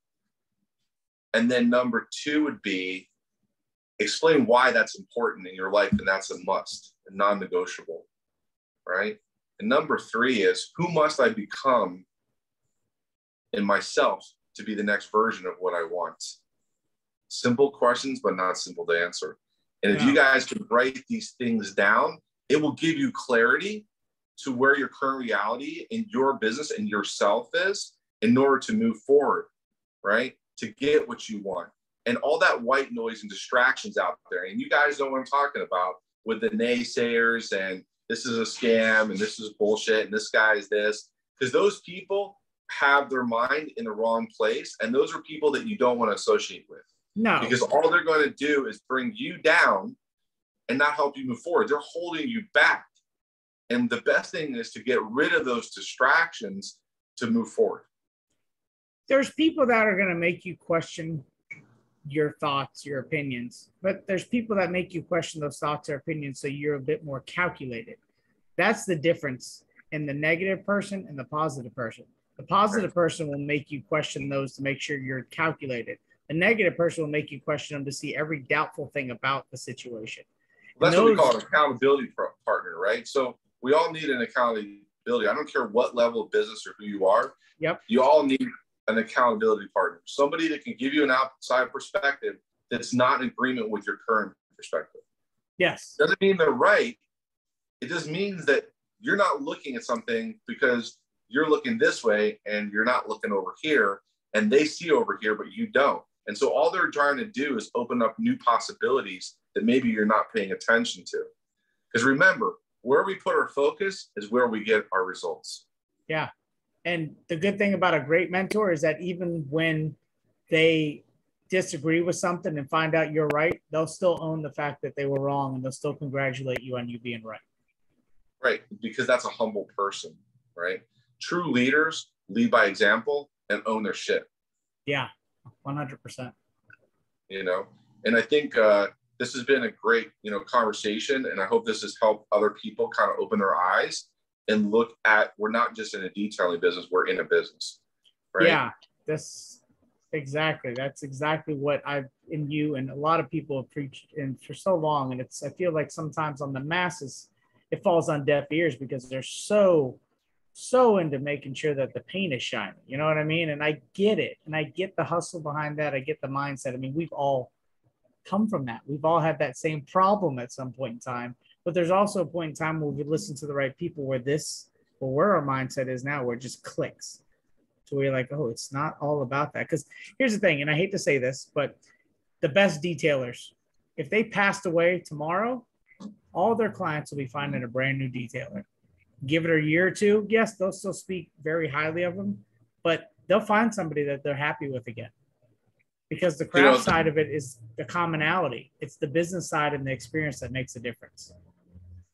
And then number two would be explain why that's important in your life, and that's a must, a non-negotiable, right? And number three is, who must I become in myself to be the next version of what I want? Simple questions, but not simple to answer. And if you guys can write these things down, it will give you clarity to where your current reality in your business and yourself is in order to move forward, right? to get what you want. And all that white noise and distractions out there. And you guys know what I'm talking about with the naysayers and this is a scam and this is bullshit and this guy is this. Because those people have their mind in the wrong place. And those are people that you don't want to associate with. No. Because all they're going to do is bring you down and not help you move forward. They're holding you back. And the best thing is to get rid of those distractions to move forward. There's people that are going to make you question your thoughts, your opinions, but there's people that make you question those thoughts or opinions. So you're a bit more calculated. That's the difference in the negative person and the positive person. The positive person will make you question those to make sure you're calculated. The negative person will make you question them to see every doubtful thing about the situation. Well, that's what we call an accountability partner, right? So we all need an accountability. I don't care what level of business or who you are. Yep. You all need an accountability partner, somebody that can give you an outside perspective that's not in agreement with your current perspective. Yes. Doesn't mean they're right. It just means that you're not looking at something because you're looking this way and you're not looking over here, and they see over here, but you don't. And so all they're trying to do is open up new possibilities that maybe you're not paying attention to. Because remember, where we put our focus is where we get our results. Yeah. And the good thing about a great mentor is that even when they disagree with something and find out you're right, they'll still own the fact that they were wrong and they'll still congratulate you on you being right. Right. Because that's a humble person, right? True leaders lead by example and own their shit. Yeah. 100%. You know, and I think this has been a great, you know, conversation, and I hope this has helped other people kind of open their eyes and look at, we're not just in a detailing business, we're in a business, right? Yeah, that's exactly. That's exactly what I've in you and a lot of people have preached and for so long, and it's, I feel like sometimes on the masses, it falls on deaf ears because they're so into making sure that the paint is shining, you know what I mean? And I get it. And I get the hustle behind that. I get the mindset. I mean, we've all come from that. We've all had that same problem at some point in time, but there's also a point in time where we listen to the right people where this, or where our mindset is now, where it just clicks. So we're like, oh, it's not all about that. Because here's the thing, and I hate to say this, but the best detailers, if they passed away tomorrow, all their clients will be finding a brand new detailer. Give it a year or two. Yes, they'll still speak very highly of them, but they'll find somebody that they're happy with again, because the craft side of it is the commonality. It's the business side and the experience that makes a difference.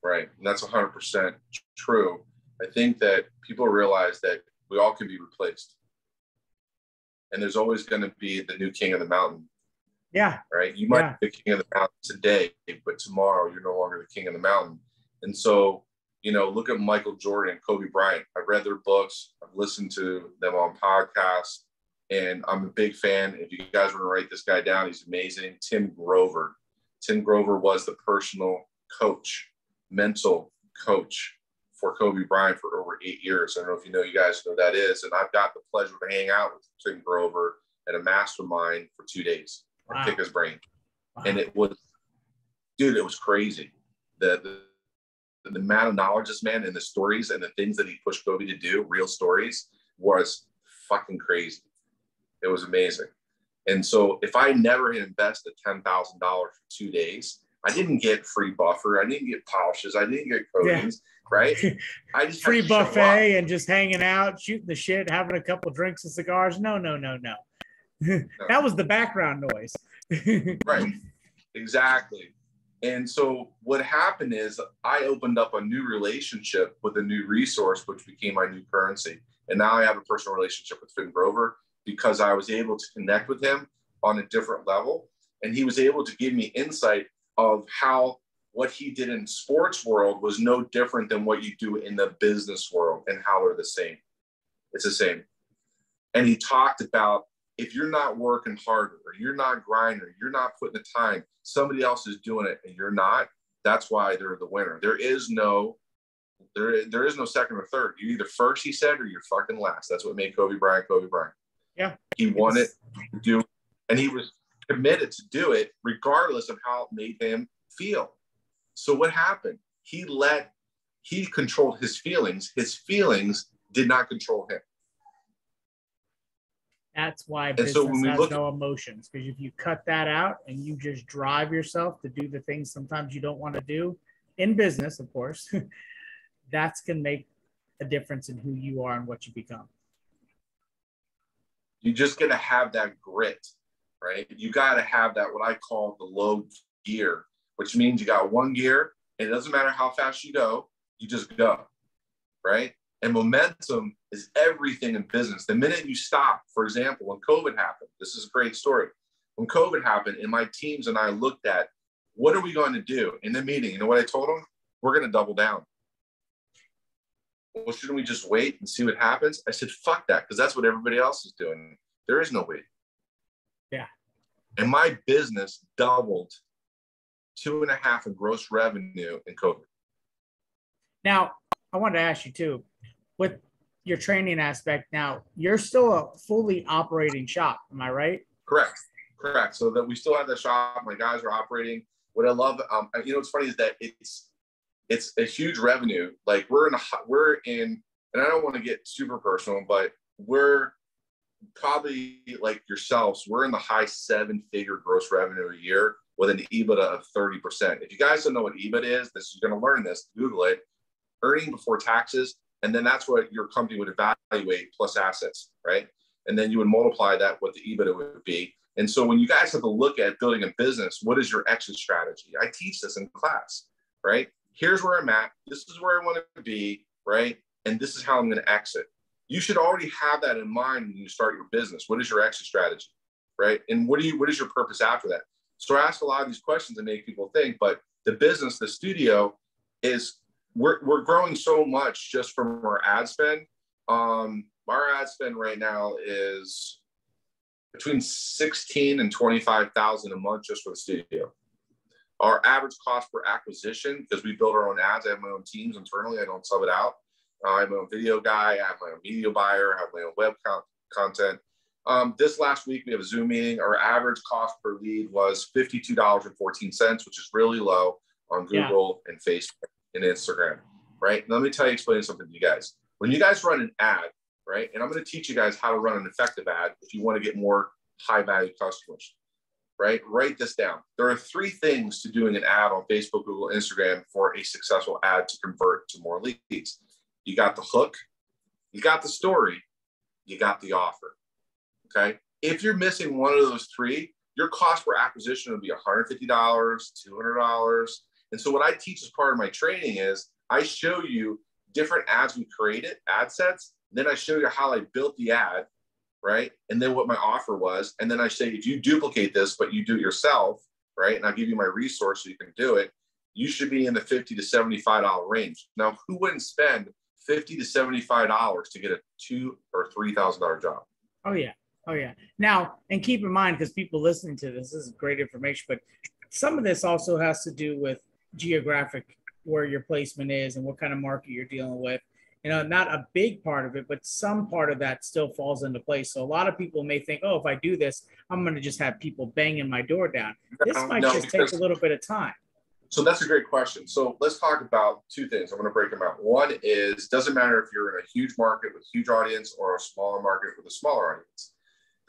Right. And that's 100% true. I think that people realize that we all can be replaced, and there's always going to be the new king of the mountain. Yeah. Right. You might be the king of the mountain today, but tomorrow you're no longer the king of the mountain. And so, you know, look at Michael Jordan, Kobe Bryant. I've read their books. I've listened to them on podcasts, and I'm a big fan. If you guys want to write this guy down, he's amazing. Tim Grover. Tim Grover was the personal coach, mental coach for Kobe Bryant for over 8 years. I don't know if you know, you guys know who that is. And I've got the pleasure to hang out with Tim Grover at a mastermind for 2 days. Wow. I pick his brain. Wow. And it was, dude, it was crazy. The amount of knowledge this man and the stories and the things that he pushed Kobe to do, real stories, was fucking crazy. It was amazing. And so if I never had invested $10,000 for 2 days, I didn't get free buffer. I didn't get polishes. I didn't get coatings, right? I just free buffet and just hanging out, shooting the shit, having a couple drinks and cigars. No. That was the background noise. Right. Exactly. And so what happened is I opened up a new relationship with a new resource, which became my new currency. And now I have a personal relationship with Tim Grover because I was able to connect with him on a different level. And he was able to give me insight of how what he did in sports world was no different than what you do in the business world and how they're the same. It's the same. And he talked about, if you're not working harder, or you're not grinding, you're not putting the time, somebody else is doing it and you're not, that's why they're the winner. There is no second or third. You're either first, he said, or you're fucking last. That's what made Kobe Bryant, Kobe Bryant. Yeah. He wanted to do it, and he was committed to do it regardless of how it made him feel. So what happened? He controlled his feelings. His feelings did not control him. That's why business has no emotions, because if you cut that out and you just drive yourself to do the things sometimes you don't want to do in business, of course, that's going to make a difference in who you are and what you become. You're just going to have that grit, right? You got to have that, what I call the low gear, which means you got one gear. It doesn't matter how fast you go, you just go, right? And momentum is everything in business. The minute you stop, for example, when COVID happened, this is a great story. When COVID happened and my teams and I looked at, what are we going to do in the meeting? You know what I told them? We're going to double down. Well, shouldn't we just wait and see what happens? I said, fuck that, because that's what everybody else is doing. There is no wait. Yeah. And my business doubled 2.5 in gross revenue in COVID. Now, I wanted to ask you too, with your training aspect now, you're still a fully operating shop, am I right? Correct, correct. So that we still have the shop, my guys are operating. What I love, you know, what's funny is that it's a huge revenue. Like and I don't want to get super personal, but we're probably like yourselves, we're in the high 7-figure gross revenue a year with an EBITDA of 30%. If you guys don't know what EBITDA is, this is going to learn this, Google it, earning before taxes. And then that's what your company would evaluate plus assets, right? And then you would multiply that what the EBITDA would be. And so when you guys have to look at building a business, what is your exit strategy? I teach this in class, right? Here's where I'm at. This is where I want to be, right? And this is how I'm going to exit. You should already have that in mind when you start your business. What is your exit strategy, right? And what is your purpose after that? So I ask a lot of these questions and make people think, but the business, the studio is, we're growing so much just from our ad spend. Our ad spend right now is between 16 and 25,000 a month just for the studio. Our average cost per acquisition, because we build our own ads, I have my own teams internally, I don't sub it out. I have my own video guy, I have my own media buyer, I have my own web content. This last week, we have a Zoom meeting. Our average cost per lead was $52.14, which is really low on Google and Facebook and Instagram, right? Now, let me explain something to you guys. When you guys run an ad, right? And I'm going to teach you guys how to run an effective ad if you want to get more high-value customers, right? Write this down. There are 3 things to doing an ad on Facebook, Google, Instagram for a successful ad to convert to more leads. You got the hook, you got the story, you got the offer. Okay. If you're missing one of those 3, your cost per acquisition would be $150, $200. And so what I teach as part of my training is I show you different ads we created, ad sets. Then I show you how I built the ad, right? And then what my offer was. And then I say, if you duplicate this, but you do it yourself, right? And I'll give you my resource so you can do it. You should be in the $50 to $75 range. Now, who wouldn't spend $50 to $75 to get a $2,000 or $3,000 job? Oh, yeah. Oh, yeah. Now, and keep in mind, because people listening to this, this is great information, but some of this also has to do with geographic, where your placement is and what kind of market you're dealing with. You know, not a big part of it, but some part of that still falls into place. So a lot of people may think, oh, if I do this, I'm going to just have people banging my door down. This might just take a little bit of time. So that's a great question. So let's talk about 2 things. I'm going to break them out. One is, doesn't matter if you're in a huge market with a huge audience or a smaller market with a smaller audience.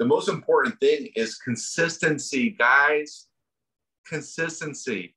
The most important thing is consistency, guys. Consistency.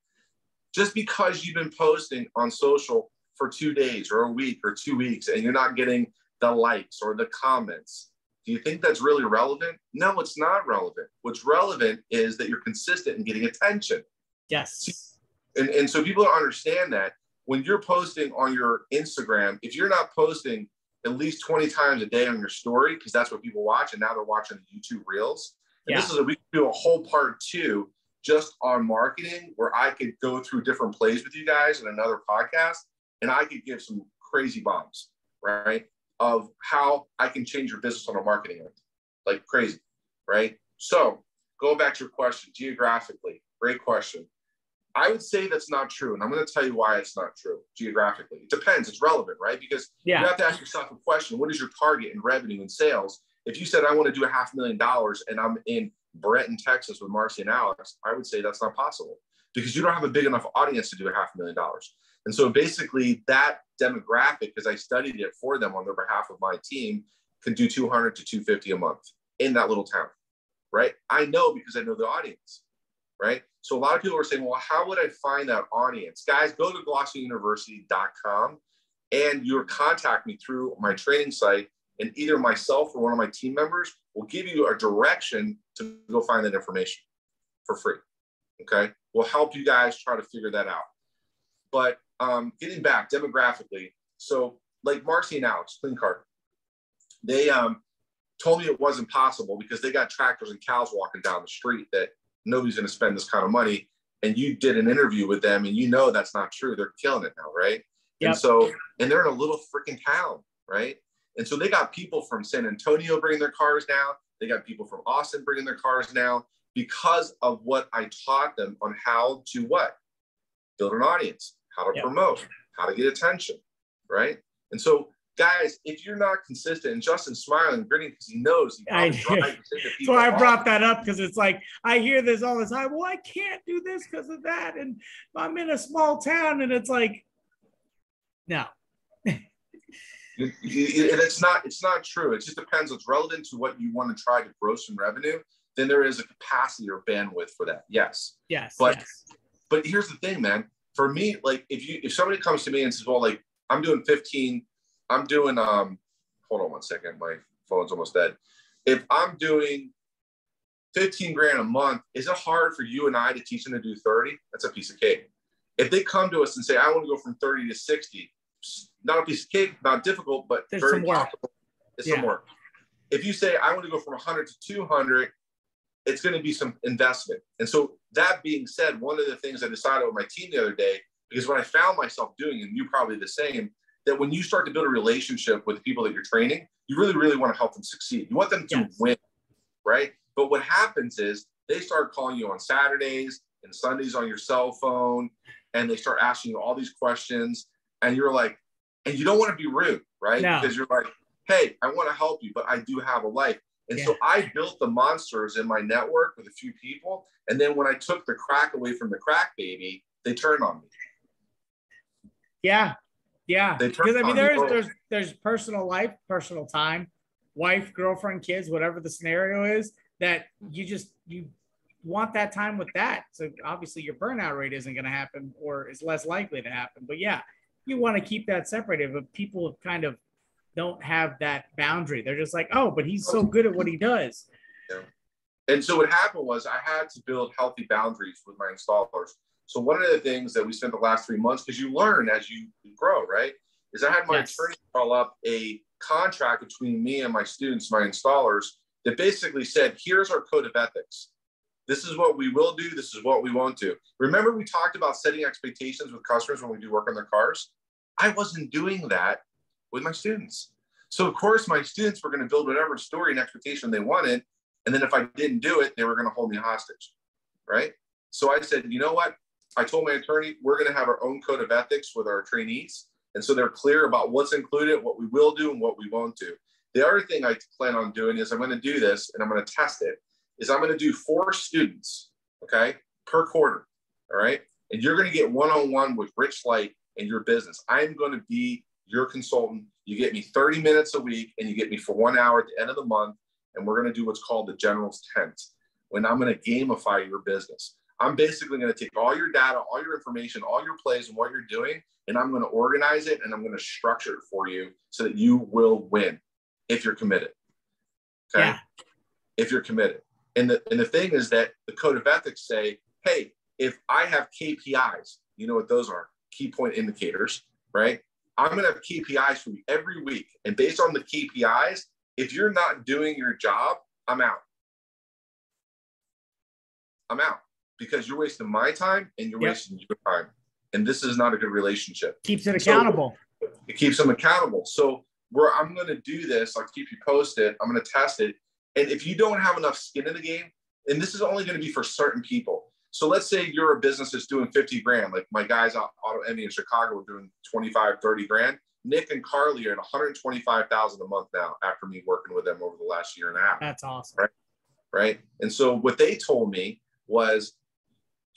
Just because you've been posting on social for 2 days or a week or 2 weeks and you're not getting the likes or the comments, do you think that's really relevant? No, it's not relevant. What's relevant is that you're consistent in getting attention. Yes. And so people don't understand that when you're posting on your Instagram, if you're not posting at least 20 times a day on your story, because that's what people watch, and now they're watching the YouTube reels. And yeah. This is we can do a whole part 2 just on marketing, where I could go through different plays with you guys in another podcast, and I could give some crazy bombs, right? Of how I can change your business on a marketing end, like crazy, right? So go back to your question, geographically, great question. I would say that's not true. And I'm going to tell you why it's not true geographically. It depends. It's relevant, right? Because you have to ask yourself a question. What is your target in revenue and sales? If you said, I want to do a $500,000 and I'm in Brenton, Texas with Marcy and Alex, I would say that's not possible because you don't have a big enough audience to do a $500,000. And so basically that demographic, because I studied it for them on their behalf of my team, can do $200 to $250 a month. in that little town, right? I know because I know the audience, right? So a lot of people are saying, well, how would I find that audience? Guys, go to GlossUniversity.com and you'll contact me through my training site, and either myself or one of my team members will give you a direction to go find that information for free, okay? We'll help you guys try to figure that out. But getting back demographically, so like Marcy and Alex, Clean Car, they told me it wasn't possible because they got tractors and cows walking down the street that nobody's going to spend this kind of money. And you did an interview with them, and you know that's not true. They're killing it now, right? Yep. And so, and they're in a little freaking town, right? And so they got people from San Antonio bringing their cars now. They got people from Austin bringing their cars now because of what I taught them on how to what? Build an audience, how to promote, how to get attention, right? And so, guys, if you're not consistent, and Justin's smiling, grinning because he knows. So I brought that up because it's like, I hear this all the time. Well, I can't do this because of that. And I'm in a small town, and it's like, no. It's not true. It just depends. It's relevant to what you want to try to grow some revenue. Then there is a capacity or bandwidth for that. Yes. Yes. But here's the thing, man. For me, like if somebody comes to me and says, well, like I'm doing hold on one second, my phone's almost dead. If I'm doing 15 grand a month, is it hard for you and I to teach them to do 30? That's a piece of cake. If they come to us and say, I want to go from 30 to 60, not a piece of cake, not difficult, but there's very possible. It's some work. If you say, I want to go from 100 to 200, it's going to be some investment. And so that being said, one of the things I decided with my team the other day, because when I found myself doing, and you're probably the same, that when you start to build a relationship with the people that you're training, you really, really want to help them succeed. You want them to win, right? But what happens is they start calling you on Saturdays and Sundays on your cell phone, and they start asking you all these questions. And you're like, and you don't want to be rude, right? No. Because you're like, hey, I want to help you, but I do have a life. And so I built the monsters in my network with a few people. And then when I took the crack away from the crack baby, they turned on me. Yeah. Yeah. Because I mean, there's personal life, personal time, wife, girlfriend, kids, whatever the scenario is, that you want that time with that. So obviously your burnout rate isn't going to happen, or is less likely to happen. But yeah, you want to keep that separated. But people kind of don't have that boundary. They're just like, oh, but he's so good at what he does. Yeah. And so what happened was I had to build healthy boundaries with my installers. So one of the things that we spent the last 3 months, because you learn as you grow, right, is I had my attorney call up a contract between me and my students, my installers, that basically said, here's our code of ethics. This is what we will do. This is what we won't do. Remember, we talked about setting expectations with customers when we do work on their cars. I wasn't doing that with my students. So of course, my students were going to build whatever story and expectation they wanted. And then if I didn't do it, they were going to hold me hostage, right? So I said, you know what? I told my attorney, we're going to have our own code of ethics with our trainees. And so they're clear about what's included, what we will do and what we won't do. The other thing I plan on doing is I'm going to do this and I'm going to test it, is I'm going to do 4 students, okay, per quarter, all right? And you're going to get one-on-one with Rich Light and your business. I'm going to be your consultant. You get me 30 minutes a week and you get me for 1 hour at the end of the month. And we're going to do what's called the general's tent, when I'm going to gamify your business. I'm basically going to take all your data, all your information, all your plays and what you're doing, and I'm going to organize it and I'm going to structure it for you so that you will win if you're committed. Okay. Yeah. If you're committed. And the thing is that the code of ethics say, hey, if I have KPIs, you know what those are, key point indicators, right? I'm going to have KPIs for you every week. And based on the KPIs, if you're not doing your job, I'm out. I'm out. Because you're wasting my time and you're wasting your time. And this is not a good relationship. Keeps it accountable. So it keeps them accountable. So where I'm going to do this, I'll keep you posted. I'm going to test it. And if you don't have enough skin in the game, and this is only going to be for certain people. So let's say you're a business that's doing 50 grand. Like my guys out Auto Emmy in Chicago were doing 25, 30 grand. Nick and Carly are at 125,000 a month now after me working with them over the last year and a half. That's awesome. Right? And so what they told me was,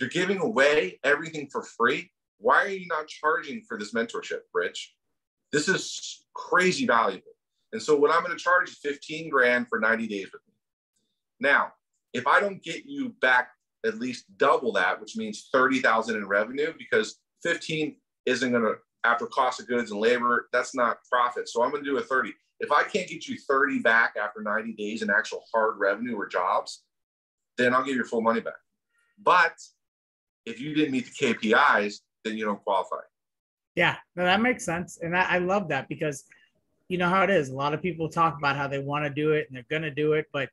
you're giving away everything for free. Why are you not charging for this mentorship, Rich? This is crazy valuable. And so what I'm going to charge is 15 grand for 90 days with me. Now, if I don't get you back at least double that, which means $30,000 in revenue, because 15 isn't going to, after cost of goods and labor, that's not profit. So I'm going to do a 30. If I can't get you 30 back after 90 days in actual hard revenue or jobs, then I'll give your full money back. But if you didn't meet the KPIs, then you don't qualify. Yeah, no, that makes sense. And I love that, because you know how it is. A lot of people talk about how they want to do it and they're going to do it, but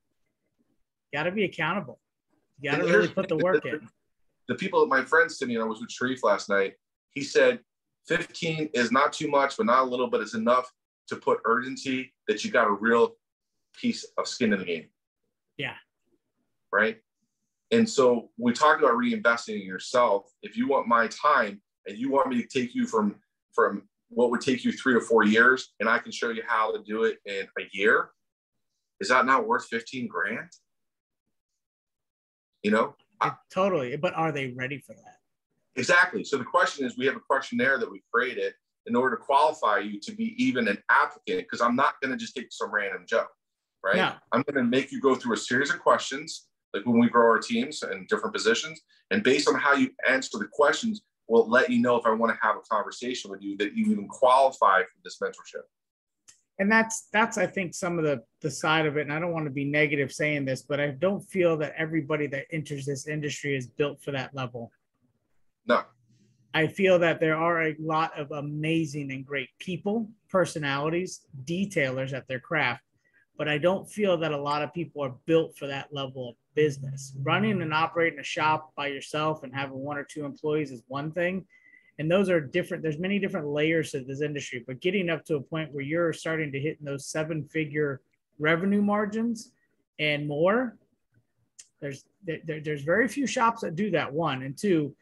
you got to be accountable. You got to really put the work in. The people, my friend sitting, I was with Sharif last night. He said, 15 is not too much, but not a little, but it's enough to put urgency that you got a real piece of skin in the game. Yeah. Right. And so we talked about reinvesting in yourself. If you want my time and you want me to take you from what would take you 3 to 4 years, and I can show you how to do it in a year, is that not worth 15 grand? You know? Totally. But are they ready for that? Exactly. So the question is, we have a questionnaire that we created in order to qualify you to be even an applicant, because I'm not going to just take some random Joe, right? No. I'm going to make you go through a series of questions, like when we grow our teams and different positions, and based on how you answer the questions, we'll let you know if I want to have a conversation with you that you even qualify for this mentorship. And that's I think, some of the side of it, and I don't want to be negative saying this, but I don't feel that everybody that enters this industry is built for that level. No. I feel that there are a lot of amazing and great people, personalities, detailers at their craft, but I don't feel that a lot of people are built for that level of business. Running and operating a shop by yourself and having 1 or 2 employees is one thing, and those are different. There's many different layers to this industry, but getting up to a point where you're starting to hit those 7-figure revenue margins and more, there's very few shops that do that, one. And two,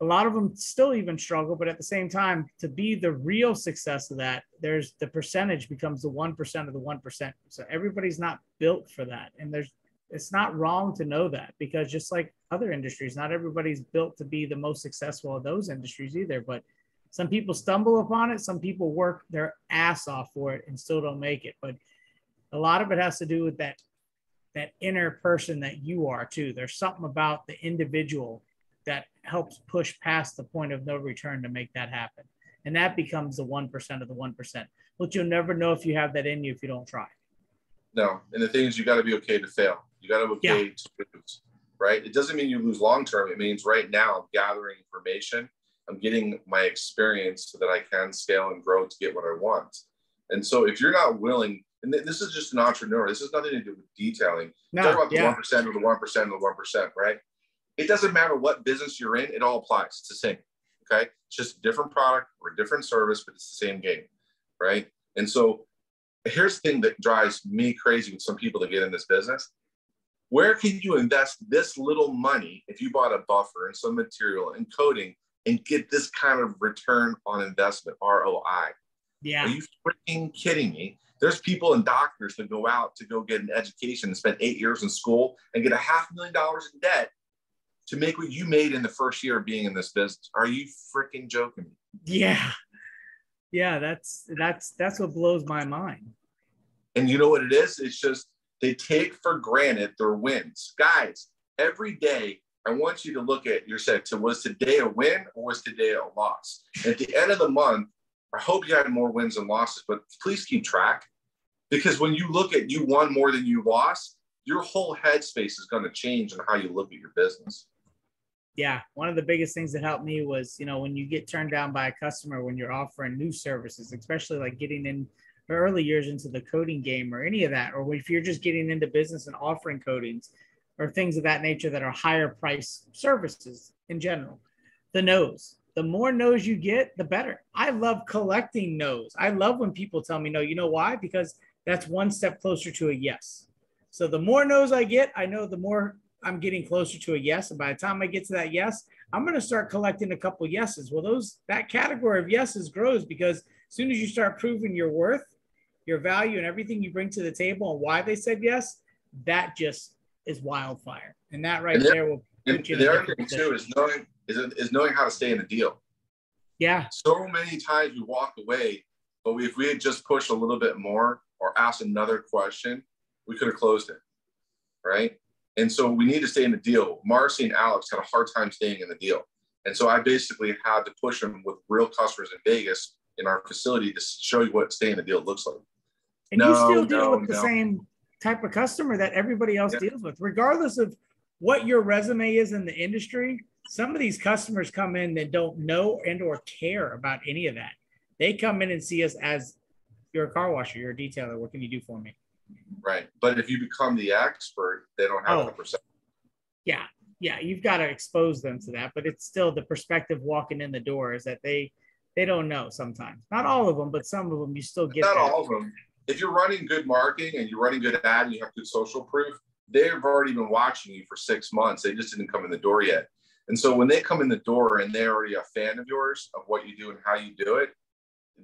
a lot of them still even struggle, but at the same time, to be the real success of that, there's the percentage becomes the 1% of the 1%. So everybody's not built for that. And it's not wrong to know that, because just like other industries, not everybody's built to be the most successful of those industries either. But some people stumble upon it. Some people work their ass off for it and still don't make it. But a lot of it has to do with that inner person that you are too. There's something about the individual that helps push past the point of no return to make that happen. And that becomes the 1% of the 1%, which you'll never know if you have that in you if you don't try. No. And the thing is, you got to be okay to fail. You got to be okay to lose, right? It doesn't mean you lose long-term. It means right now I'm gathering information. I'm getting my experience so that I can scale and grow to get what I want. And so if you're not willing, and this is just an entrepreneur, this has nothing to do with detailing. No, talk about the 1% or the 1% of the 1%, right? It doesn't matter what business you're in, it all applies. It's the same, okay? It's just a different product or a different service, but it's the same game, right? And so here's the thing that drives me crazy with some people that get in this business. Where can you invest this little money if you bought a buffer and some material and coating and get this kind of return on investment, ROI? Yeah. Are you freaking kidding me? There's people and doctors that go out to go get an education and spend 8 years in school and get $500,000 in debt to make what you made in the first year of being in this business. Are you freaking joking me? Yeah. Yeah, that's what blows my mind. And you know what it is? It's just, they take for granted their wins. Guys, every day, I want you to look at yourself. So was today a win or was today a loss? At the end of the month, I hope you had more wins than losses, but please keep track. Because when you look at you won more than you lost, your whole headspace is going to change in how you look at your business. Yeah. One of the biggest things that helped me was, when you get turned down by a customer, when you're offering new services, especially like getting in the early years into the coding game or any of that, or if you're just getting into business and offering coatings or things of that nature that are higher price services in general, the no's. The more no's you get, the better. I love collecting no's. I love when people tell me no. You know why? Because that's one step closer to a yes. So the more no's I get, I know the more I'm getting closer to a yes. And by the time I get to that yes, I'm going to start collecting a couple yeses. Well, that category of yeses grows, because as soon as you start proving your worth, your value, and everything you bring to the table and why they said yes, that just is wildfire. And that there will put you in a different position. The other thing too is knowing how to stay in the deal. Yeah. So many times we walk away, but if we had just pushed a little bit more or asked another question, we could have closed it. right? And so we need to stay in the deal. Marcy and Alex had a hard time staying in the deal. And so I basically had to push them with real customers in Vegas in our facility to show you what staying in the deal looks like. And no, you still deal with the same type of customer that everybody else deals with. Regardless of what your resume is in the industry, some of these customers come in that don't know and or care about any of that. They come in and see us as, you're a car washer, you're a detailer, what can you do for me? Right. But if you become the expert, they don't have the perception. Yeah. Yeah. You've got to expose them to that. But it's still the perspective walking in the door is that they don't know sometimes. Not all of them, but some of them you still get. Not that. All of them. If you're running good marketing and you're running good ad and you have good social proof, they've already been watching you for 6 months. They just didn't come in the door yet. And so when they come in the door and they're already a fan of yours, of what you do and how you do it,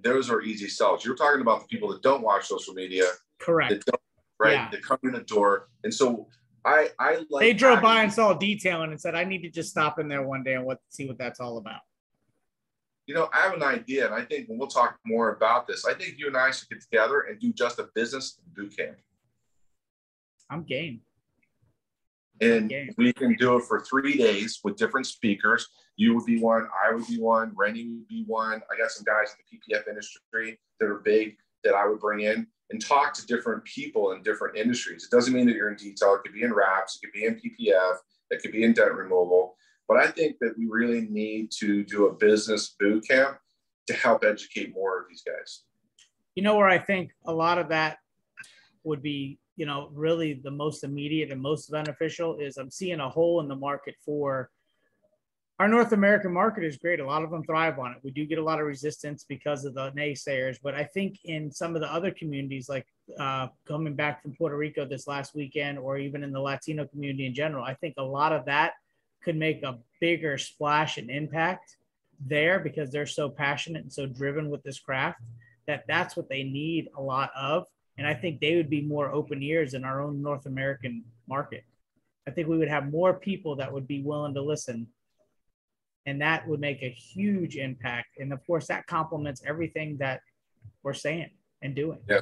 those are easy sells. You're talking about the people that don't watch social media. Correct. That don't, right. Yeah. They come in the door. And so I like. They drove by and saw detailing and said, I need to just stop in there one day and see what that's all about. You know, I have an idea, and I think we'll talk more about this. I think you and I should get together and do just a business boot camp. I'm game. And we can do it for 3 days with different speakers. You would be one, I would be one, Randy would be one. I got some guys in the PPF industry that are big that I would bring in and talk to different people in different industries. It doesn't mean that you're in detail. It could be in wraps. It could be in PPF. It could be in dent removal. But I think that we really need to do a business boot camp to help educate more of these guys. You know where I think a lot of that would be, you know, really the most immediate and most beneficial is I'm seeing a hole in the market for our North American market is great. A lot of them thrive on it. We do get a lot of resistance because of the naysayers, but I think in some of the other communities, like coming back from Puerto Rico this last weekend, or even in the Latino community in general, I think a lot of that could make a bigger splash and impact there because they're so passionate and so driven with this craft that that's what they need a lot of. And I think they would be more open ears in our own North American market. I think we would have more people that would be willing to listen. And that would make a huge impact. And of course, that complements everything that we're saying and doing. Yeah,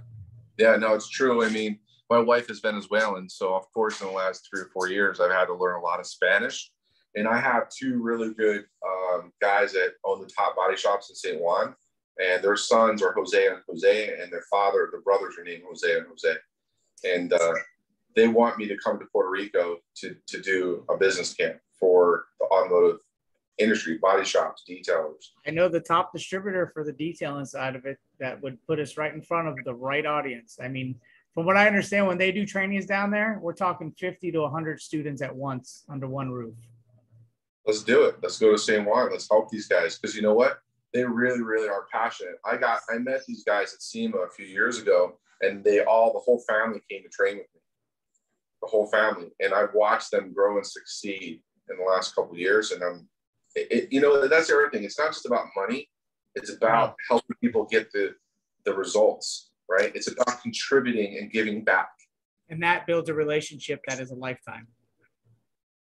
yeah, no, it's true. I mean, my wife is Venezuelan. So of course, in the last 3 or 4 years, I've had to learn a lot of Spanish. And I have two really good guys that own the top body shops in St. Juan. And their sons are Jose and Jose, and their father, their brothers are named Jose and Jose. And they want me to come to Puerto Rico to do a business camp for the automotive industry, body shops, detailers. I know the top distributor for the detailing side of it that would put us right in front of the right audience. I mean, from what I understand, when they do trainings down there, we're talking 50 to 100 students at once under one roof. Let's do it. Let's go to San Juan. Let's help these guys because you know what? They really, really are passionate. I met these guys at SEMA a few years ago, and the whole family came to train with me, the whole family. And I've watched them grow and succeed in the last couple of years. And you know, that's everything. It's not just about money. It's about helping people get the results, right? It's about contributing and giving back. And that builds a relationship that is a lifetime.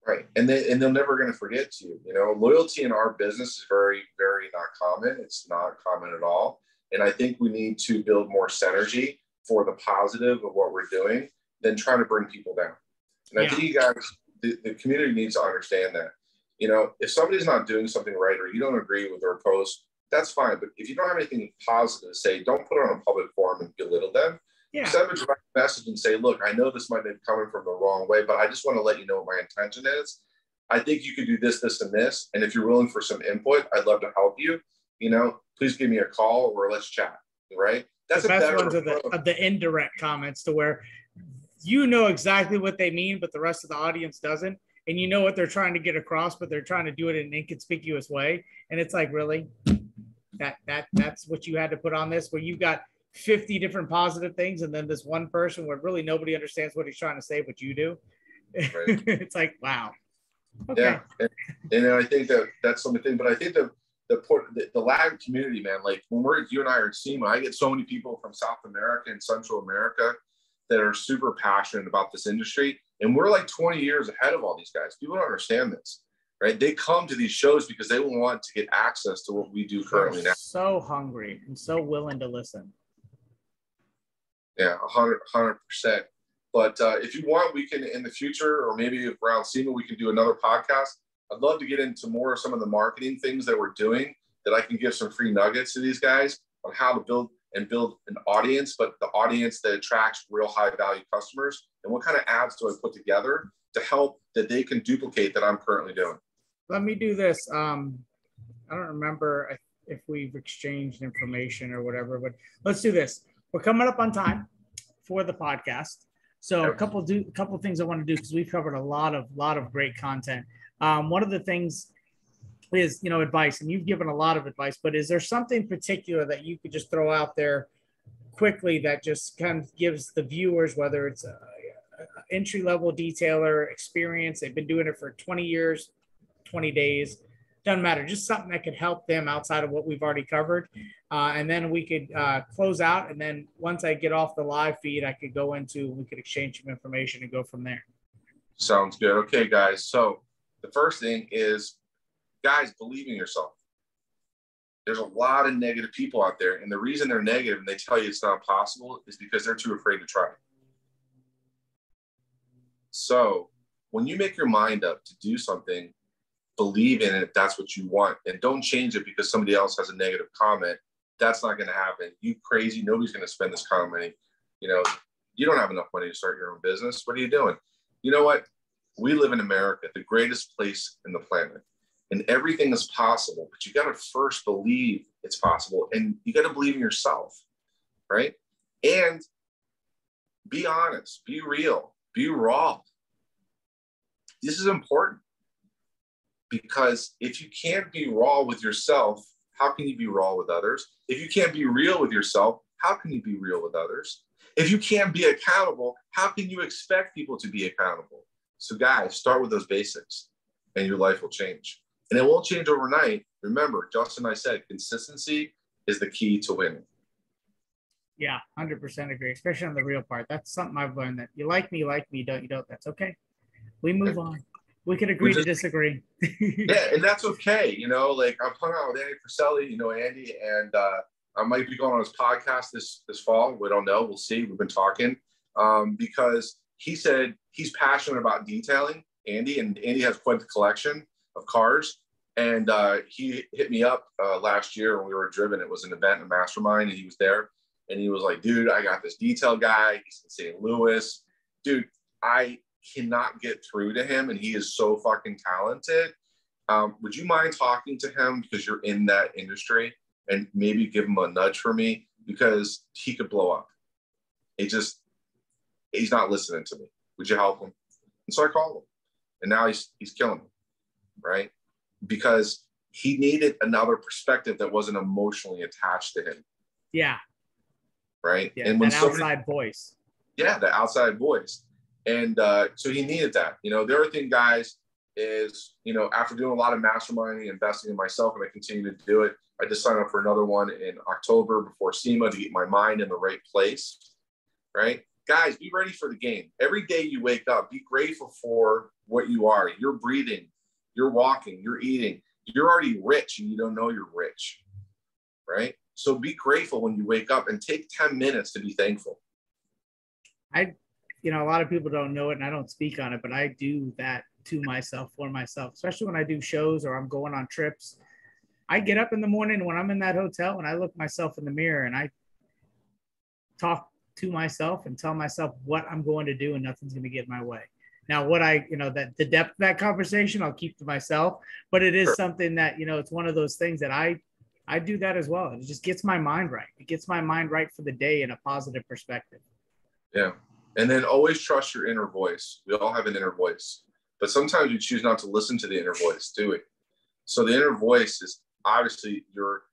Right. And they're never going to forget you. You know, loyalty in our business is very, very not common. It's not common at all. And I think we need to build more synergy for the positive of what we're doing than trying to bring people down. And I think you guys, the community needs to understand that. You know, if somebody's not doing something right or you don't agree with their post, that's fine. But if you don't have anything positive to say, don't put it on a public forum and belittle them. Yeah. Send a direct message and say, look, I know this might be coming from the wrong way, but I just want to let you know what my intention is. I think you could do this, this, and this. And if you're willing for some input, I'd love to help you. You know, please give me a call or let's chat, right? That's the best ones of the indirect comments to where you know exactly what they mean, but the rest of the audience doesn't. And you know what they're trying to get across, but they're trying to do it in an inconspicuous way. And it's like, really? That's what you had to put on this where you've got 50 different positive things and then this one person where really nobody understands what he's trying to say but you do, right. It's like, wow, okay. Yeah, and I think that's something. But I think the Latin community, man, like when you and I are at SEMA, I get so many people from South America and Central America that are super passionate about this industry, and we're like 20 years ahead of all these guys. People don't understand this, right? They come to these shows because they want to get access to what we do currently. They're now so hungry and so willing to listen. Yeah, 100%. But if you want, we can in the future, or maybe around SEMA, we can do another podcast. I'd love to get into more of some of the marketing things that we're doing, that I can give some free nuggets to these guys on how to build an audience, but the audience that attracts real high value customers, and what kind of ads do I put together to help that they can duplicate that I'm currently doing. Let me do this. I don't remember if we've exchanged information or whatever, but let's do this. We're coming up on time for the podcast. So a couple things I want to do, because we've covered a lot of great content. One of the things is, you know, advice, and you've given a lot of advice, but is there something particular that you could just throw out there quickly that just kind of gives the viewers, whether it's an entry-level detailer experience, they've been doing it for 20 years, 20 days, doesn't matter, just something that could help them outside of what we've already covered. And then we could close out. And then once I get off the live feed, I could go into, we could exchange some information and go from there. Sounds good. Okay, guys. So the first thing is, guys, believe in yourself. There's a lot of negative people out there. And the reason they're negative and they tell you it's not possible is because they're too afraid to try it. So when you make your mind up to do something, believe in it if that's what you want. And don't change it because somebody else has a negative comment. That's not going to happen. You crazy. Nobody's going to spend this kind of money. You know, you don't have enough money to start your own business. What are you doing? You know what? We live in America, the greatest place in the planet. And everything is possible, but you got to first believe it's possible, and you got to believe in yourself, right? And be honest, be real, be raw. This is important, because if you can't be raw with yourself, how can you be raw with others? If you can't be real with yourself, how can you be real with others? If you can't be accountable, how can you expect people to be accountable? So guys, start with those basics and your life will change. And it won't change overnight. Remember, Justin and I said, consistency is the key to winning. Yeah, 100% agree, especially on the real part. That's something I've learned, that you like me, don't you don't, that's okay. We move on. We can agree to disagree. Yeah, and that's okay. You know, like I've hung out with Andy Frisselli, you know, Andy, and I might be going on his podcast this fall. We don't know. We'll see. We've been talking because he said he's passionate about detailing, Andy, and Andy has quite the collection of cars. And he hit me up last year when we were driving. It was an event, a mastermind, and he was there. And he was like, dude, I got this detail guy. He's in St. Louis. Dude, I cannot get through to him, and he is so fucking talented. Would you mind talking to him because you're in that industry, and maybe give him a nudge for me, because he could blow up. He's not listening to me. Would you help him? And so I called him. And now he's killing me, right? Because he needed another perspective that wasn't emotionally attached to him. Yeah. Right? Yeah, and when outside voice. Yeah, the outside voice. And so he needed that. You know, the other thing, guys, is, you know, after doing a lot of masterminding, investing in myself, and I continue to do it, I just signed up for another one in October before SEMA to get my mind in the right place, right? Guys, be ready for the game. Every day you wake up, be grateful for what you are. You're breathing, you're walking, you're eating. You're already rich and you don't know you're rich, right? So be grateful when you wake up and take 10 minutes to be thankful. You know, a lot of people don't know it and I don't speak on it, but I do that to myself, for myself, especially when I do shows or I'm going on trips. I get up in the morning when I'm in that hotel and I look myself in the mirror and I talk to myself and tell myself what I'm going to do, and nothing's going to get in my way. Now, what I, you know, that the depth of that conversation, I'll keep to myself, but it is something that, you know, it's one of those things that I do that as well. It just gets my mind right. It gets my mind right for the day in a positive perspective. Yeah. And then always trust your inner voice. We all have an inner voice, but sometimes you choose not to listen to the inner voice, do it. So the inner voice is obviously your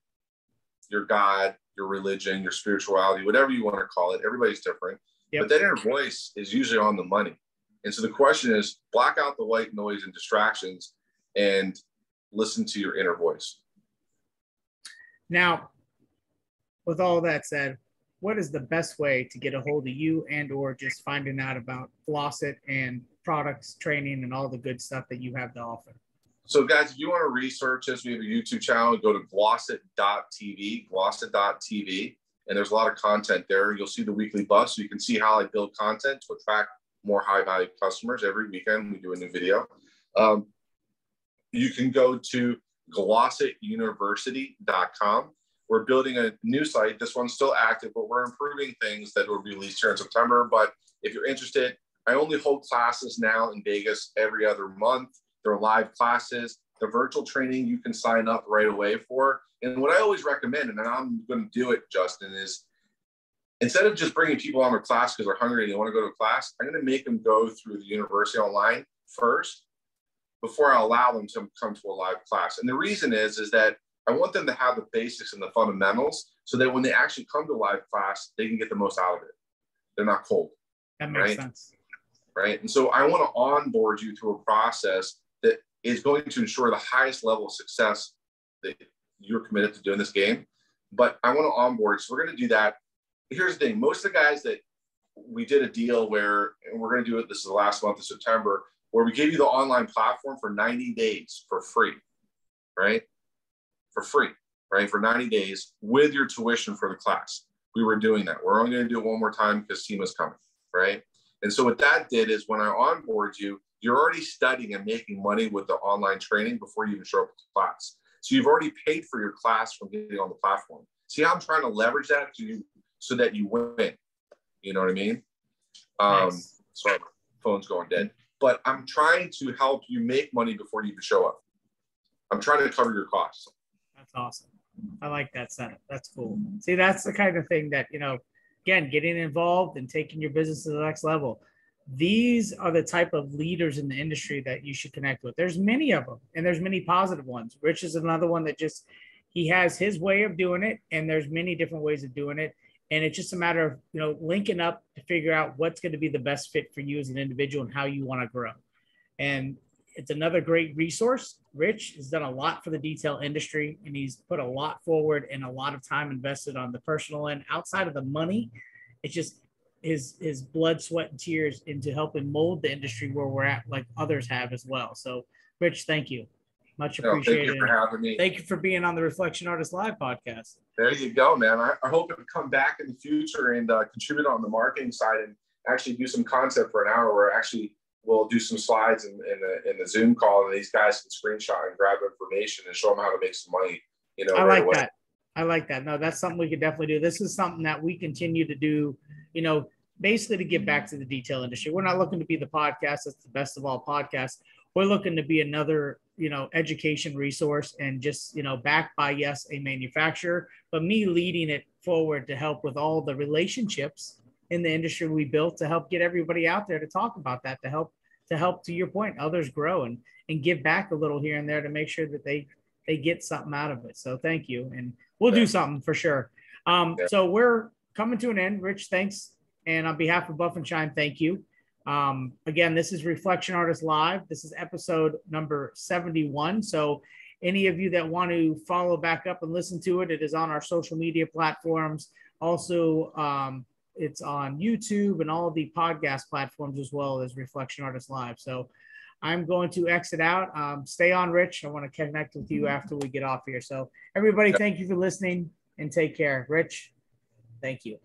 God, your religion, your spirituality, whatever you want to call it. Everybody's different. Yep. But that inner voice is usually on the money. And so the question is, block out the white noise and distractions and listen to your inner voice. Now, with all that said, what is the best way to get a hold of you and or just finding out about Gloss-It and products, training, and all the good stuff that you have to offer? So guys, if you want to research us, we have a YouTube channel. Go to Gloss-It.tv, Gloss-It.tv. And there's a lot of content there. You'll see the weekly bus. So you can see how I build content to attract more high-value customers. Every weekend, we do a new video. You can go to GlossUniversity.com. We're building a new site. This one's still active, but we're improving things that will be released here in September. But if you're interested, I only hold classes now in Vegas every other month. They're live classes. The virtual training you can sign up right away for. And what I always recommend, and I'm going to do it, Justin, is instead of just bringing people on their class because they're hungry and they want to go to class, I'm going to make them go through the university online first before I allow them to come to a live class. And the reason is that I want them to have the basics and the fundamentals so that when they actually come to live class, they can get the most out of it. They're not cold. That makes sense. Right? And so I want to onboard you through a process that is going to ensure the highest level of success that you're committed to doing this game. But I want to onboard, so we're going to do that. Here's the thing. Most of the guys that we did a deal where, and we're going to do it, this is the last month of September, where we give you the online platform for 90 days for free, right? For free, right? For 90 days with your tuition for the class. We were doing that. We're only going to do it one more time because SEMA's coming, right? And so what that did is when I onboard you, you're already studying and making money with the online training before you even show up to class. So you've already paid for your class from getting on the platform. See how I'm trying to leverage that to you so that you win. You know what I mean? Nice. Sorry, phone's going dead. But I'm trying to help you make money before you even show up. I'm trying to cover your costs. That's awesome. I like that setup. That's cool. See, that's the kind of thing that, you know, again, getting involved and taking your business to the next level. These are the type of leaders in the industry that you should connect with. There's many of them, and there's many positive ones. Rich is another one that just, he has his way of doing it, and there's many different ways of doing it. And it's just a matter of, you know, linking up to figure out what's going to be the best fit for you as an individual and how you want to grow. And it's another great resource. Rich has done a lot for the detail industry, and he's put a lot forward and a lot of time invested on the personal end. Outside of the money, it's just his blood, sweat, and tears into helping mold the industry where we're at, like others have as well. So, Rich, thank you. Much appreciated. Thank you for having me. Thank you for being on the Reflection Artist Live podcast. There you go, man. I hope to come back in the future and contribute on the marketing side and actually do some content for an hour where actually we'll do some slides in the Zoom call, and these guys can screenshot and grab information and show them how to make some money, you know, right away. I like that. No, that's something we could definitely do. This is something that we continue to do, you know, basically to give back to the detail industry. We're not looking to be the podcast that's the best of all podcasts. We're looking to be another, you know, education resource and just, you know, backed by, yes, a manufacturer, but me leading it forward to help with all the relationships in the industry we built to help get everybody out there to talk about that, to help, to your point, others grow and give back a little here and there to make sure that they get something out of it. So thank you. And we'll do something for sure. So we're coming to an end. Rich, thanks. And on behalf of Buff and Shine, thank you. Again, this is Reflection Artist Live. This is episode number 71. So any of you that want to follow back up and listen to it, it is on our social media platforms. Also, it's on YouTube and all the podcast platforms as well as Reflection Artist Live. So I'm going to exit out. Stay on, Rich. I want to connect with you after we get off here. So everybody, thank you for listening and take care. Rich, thank you.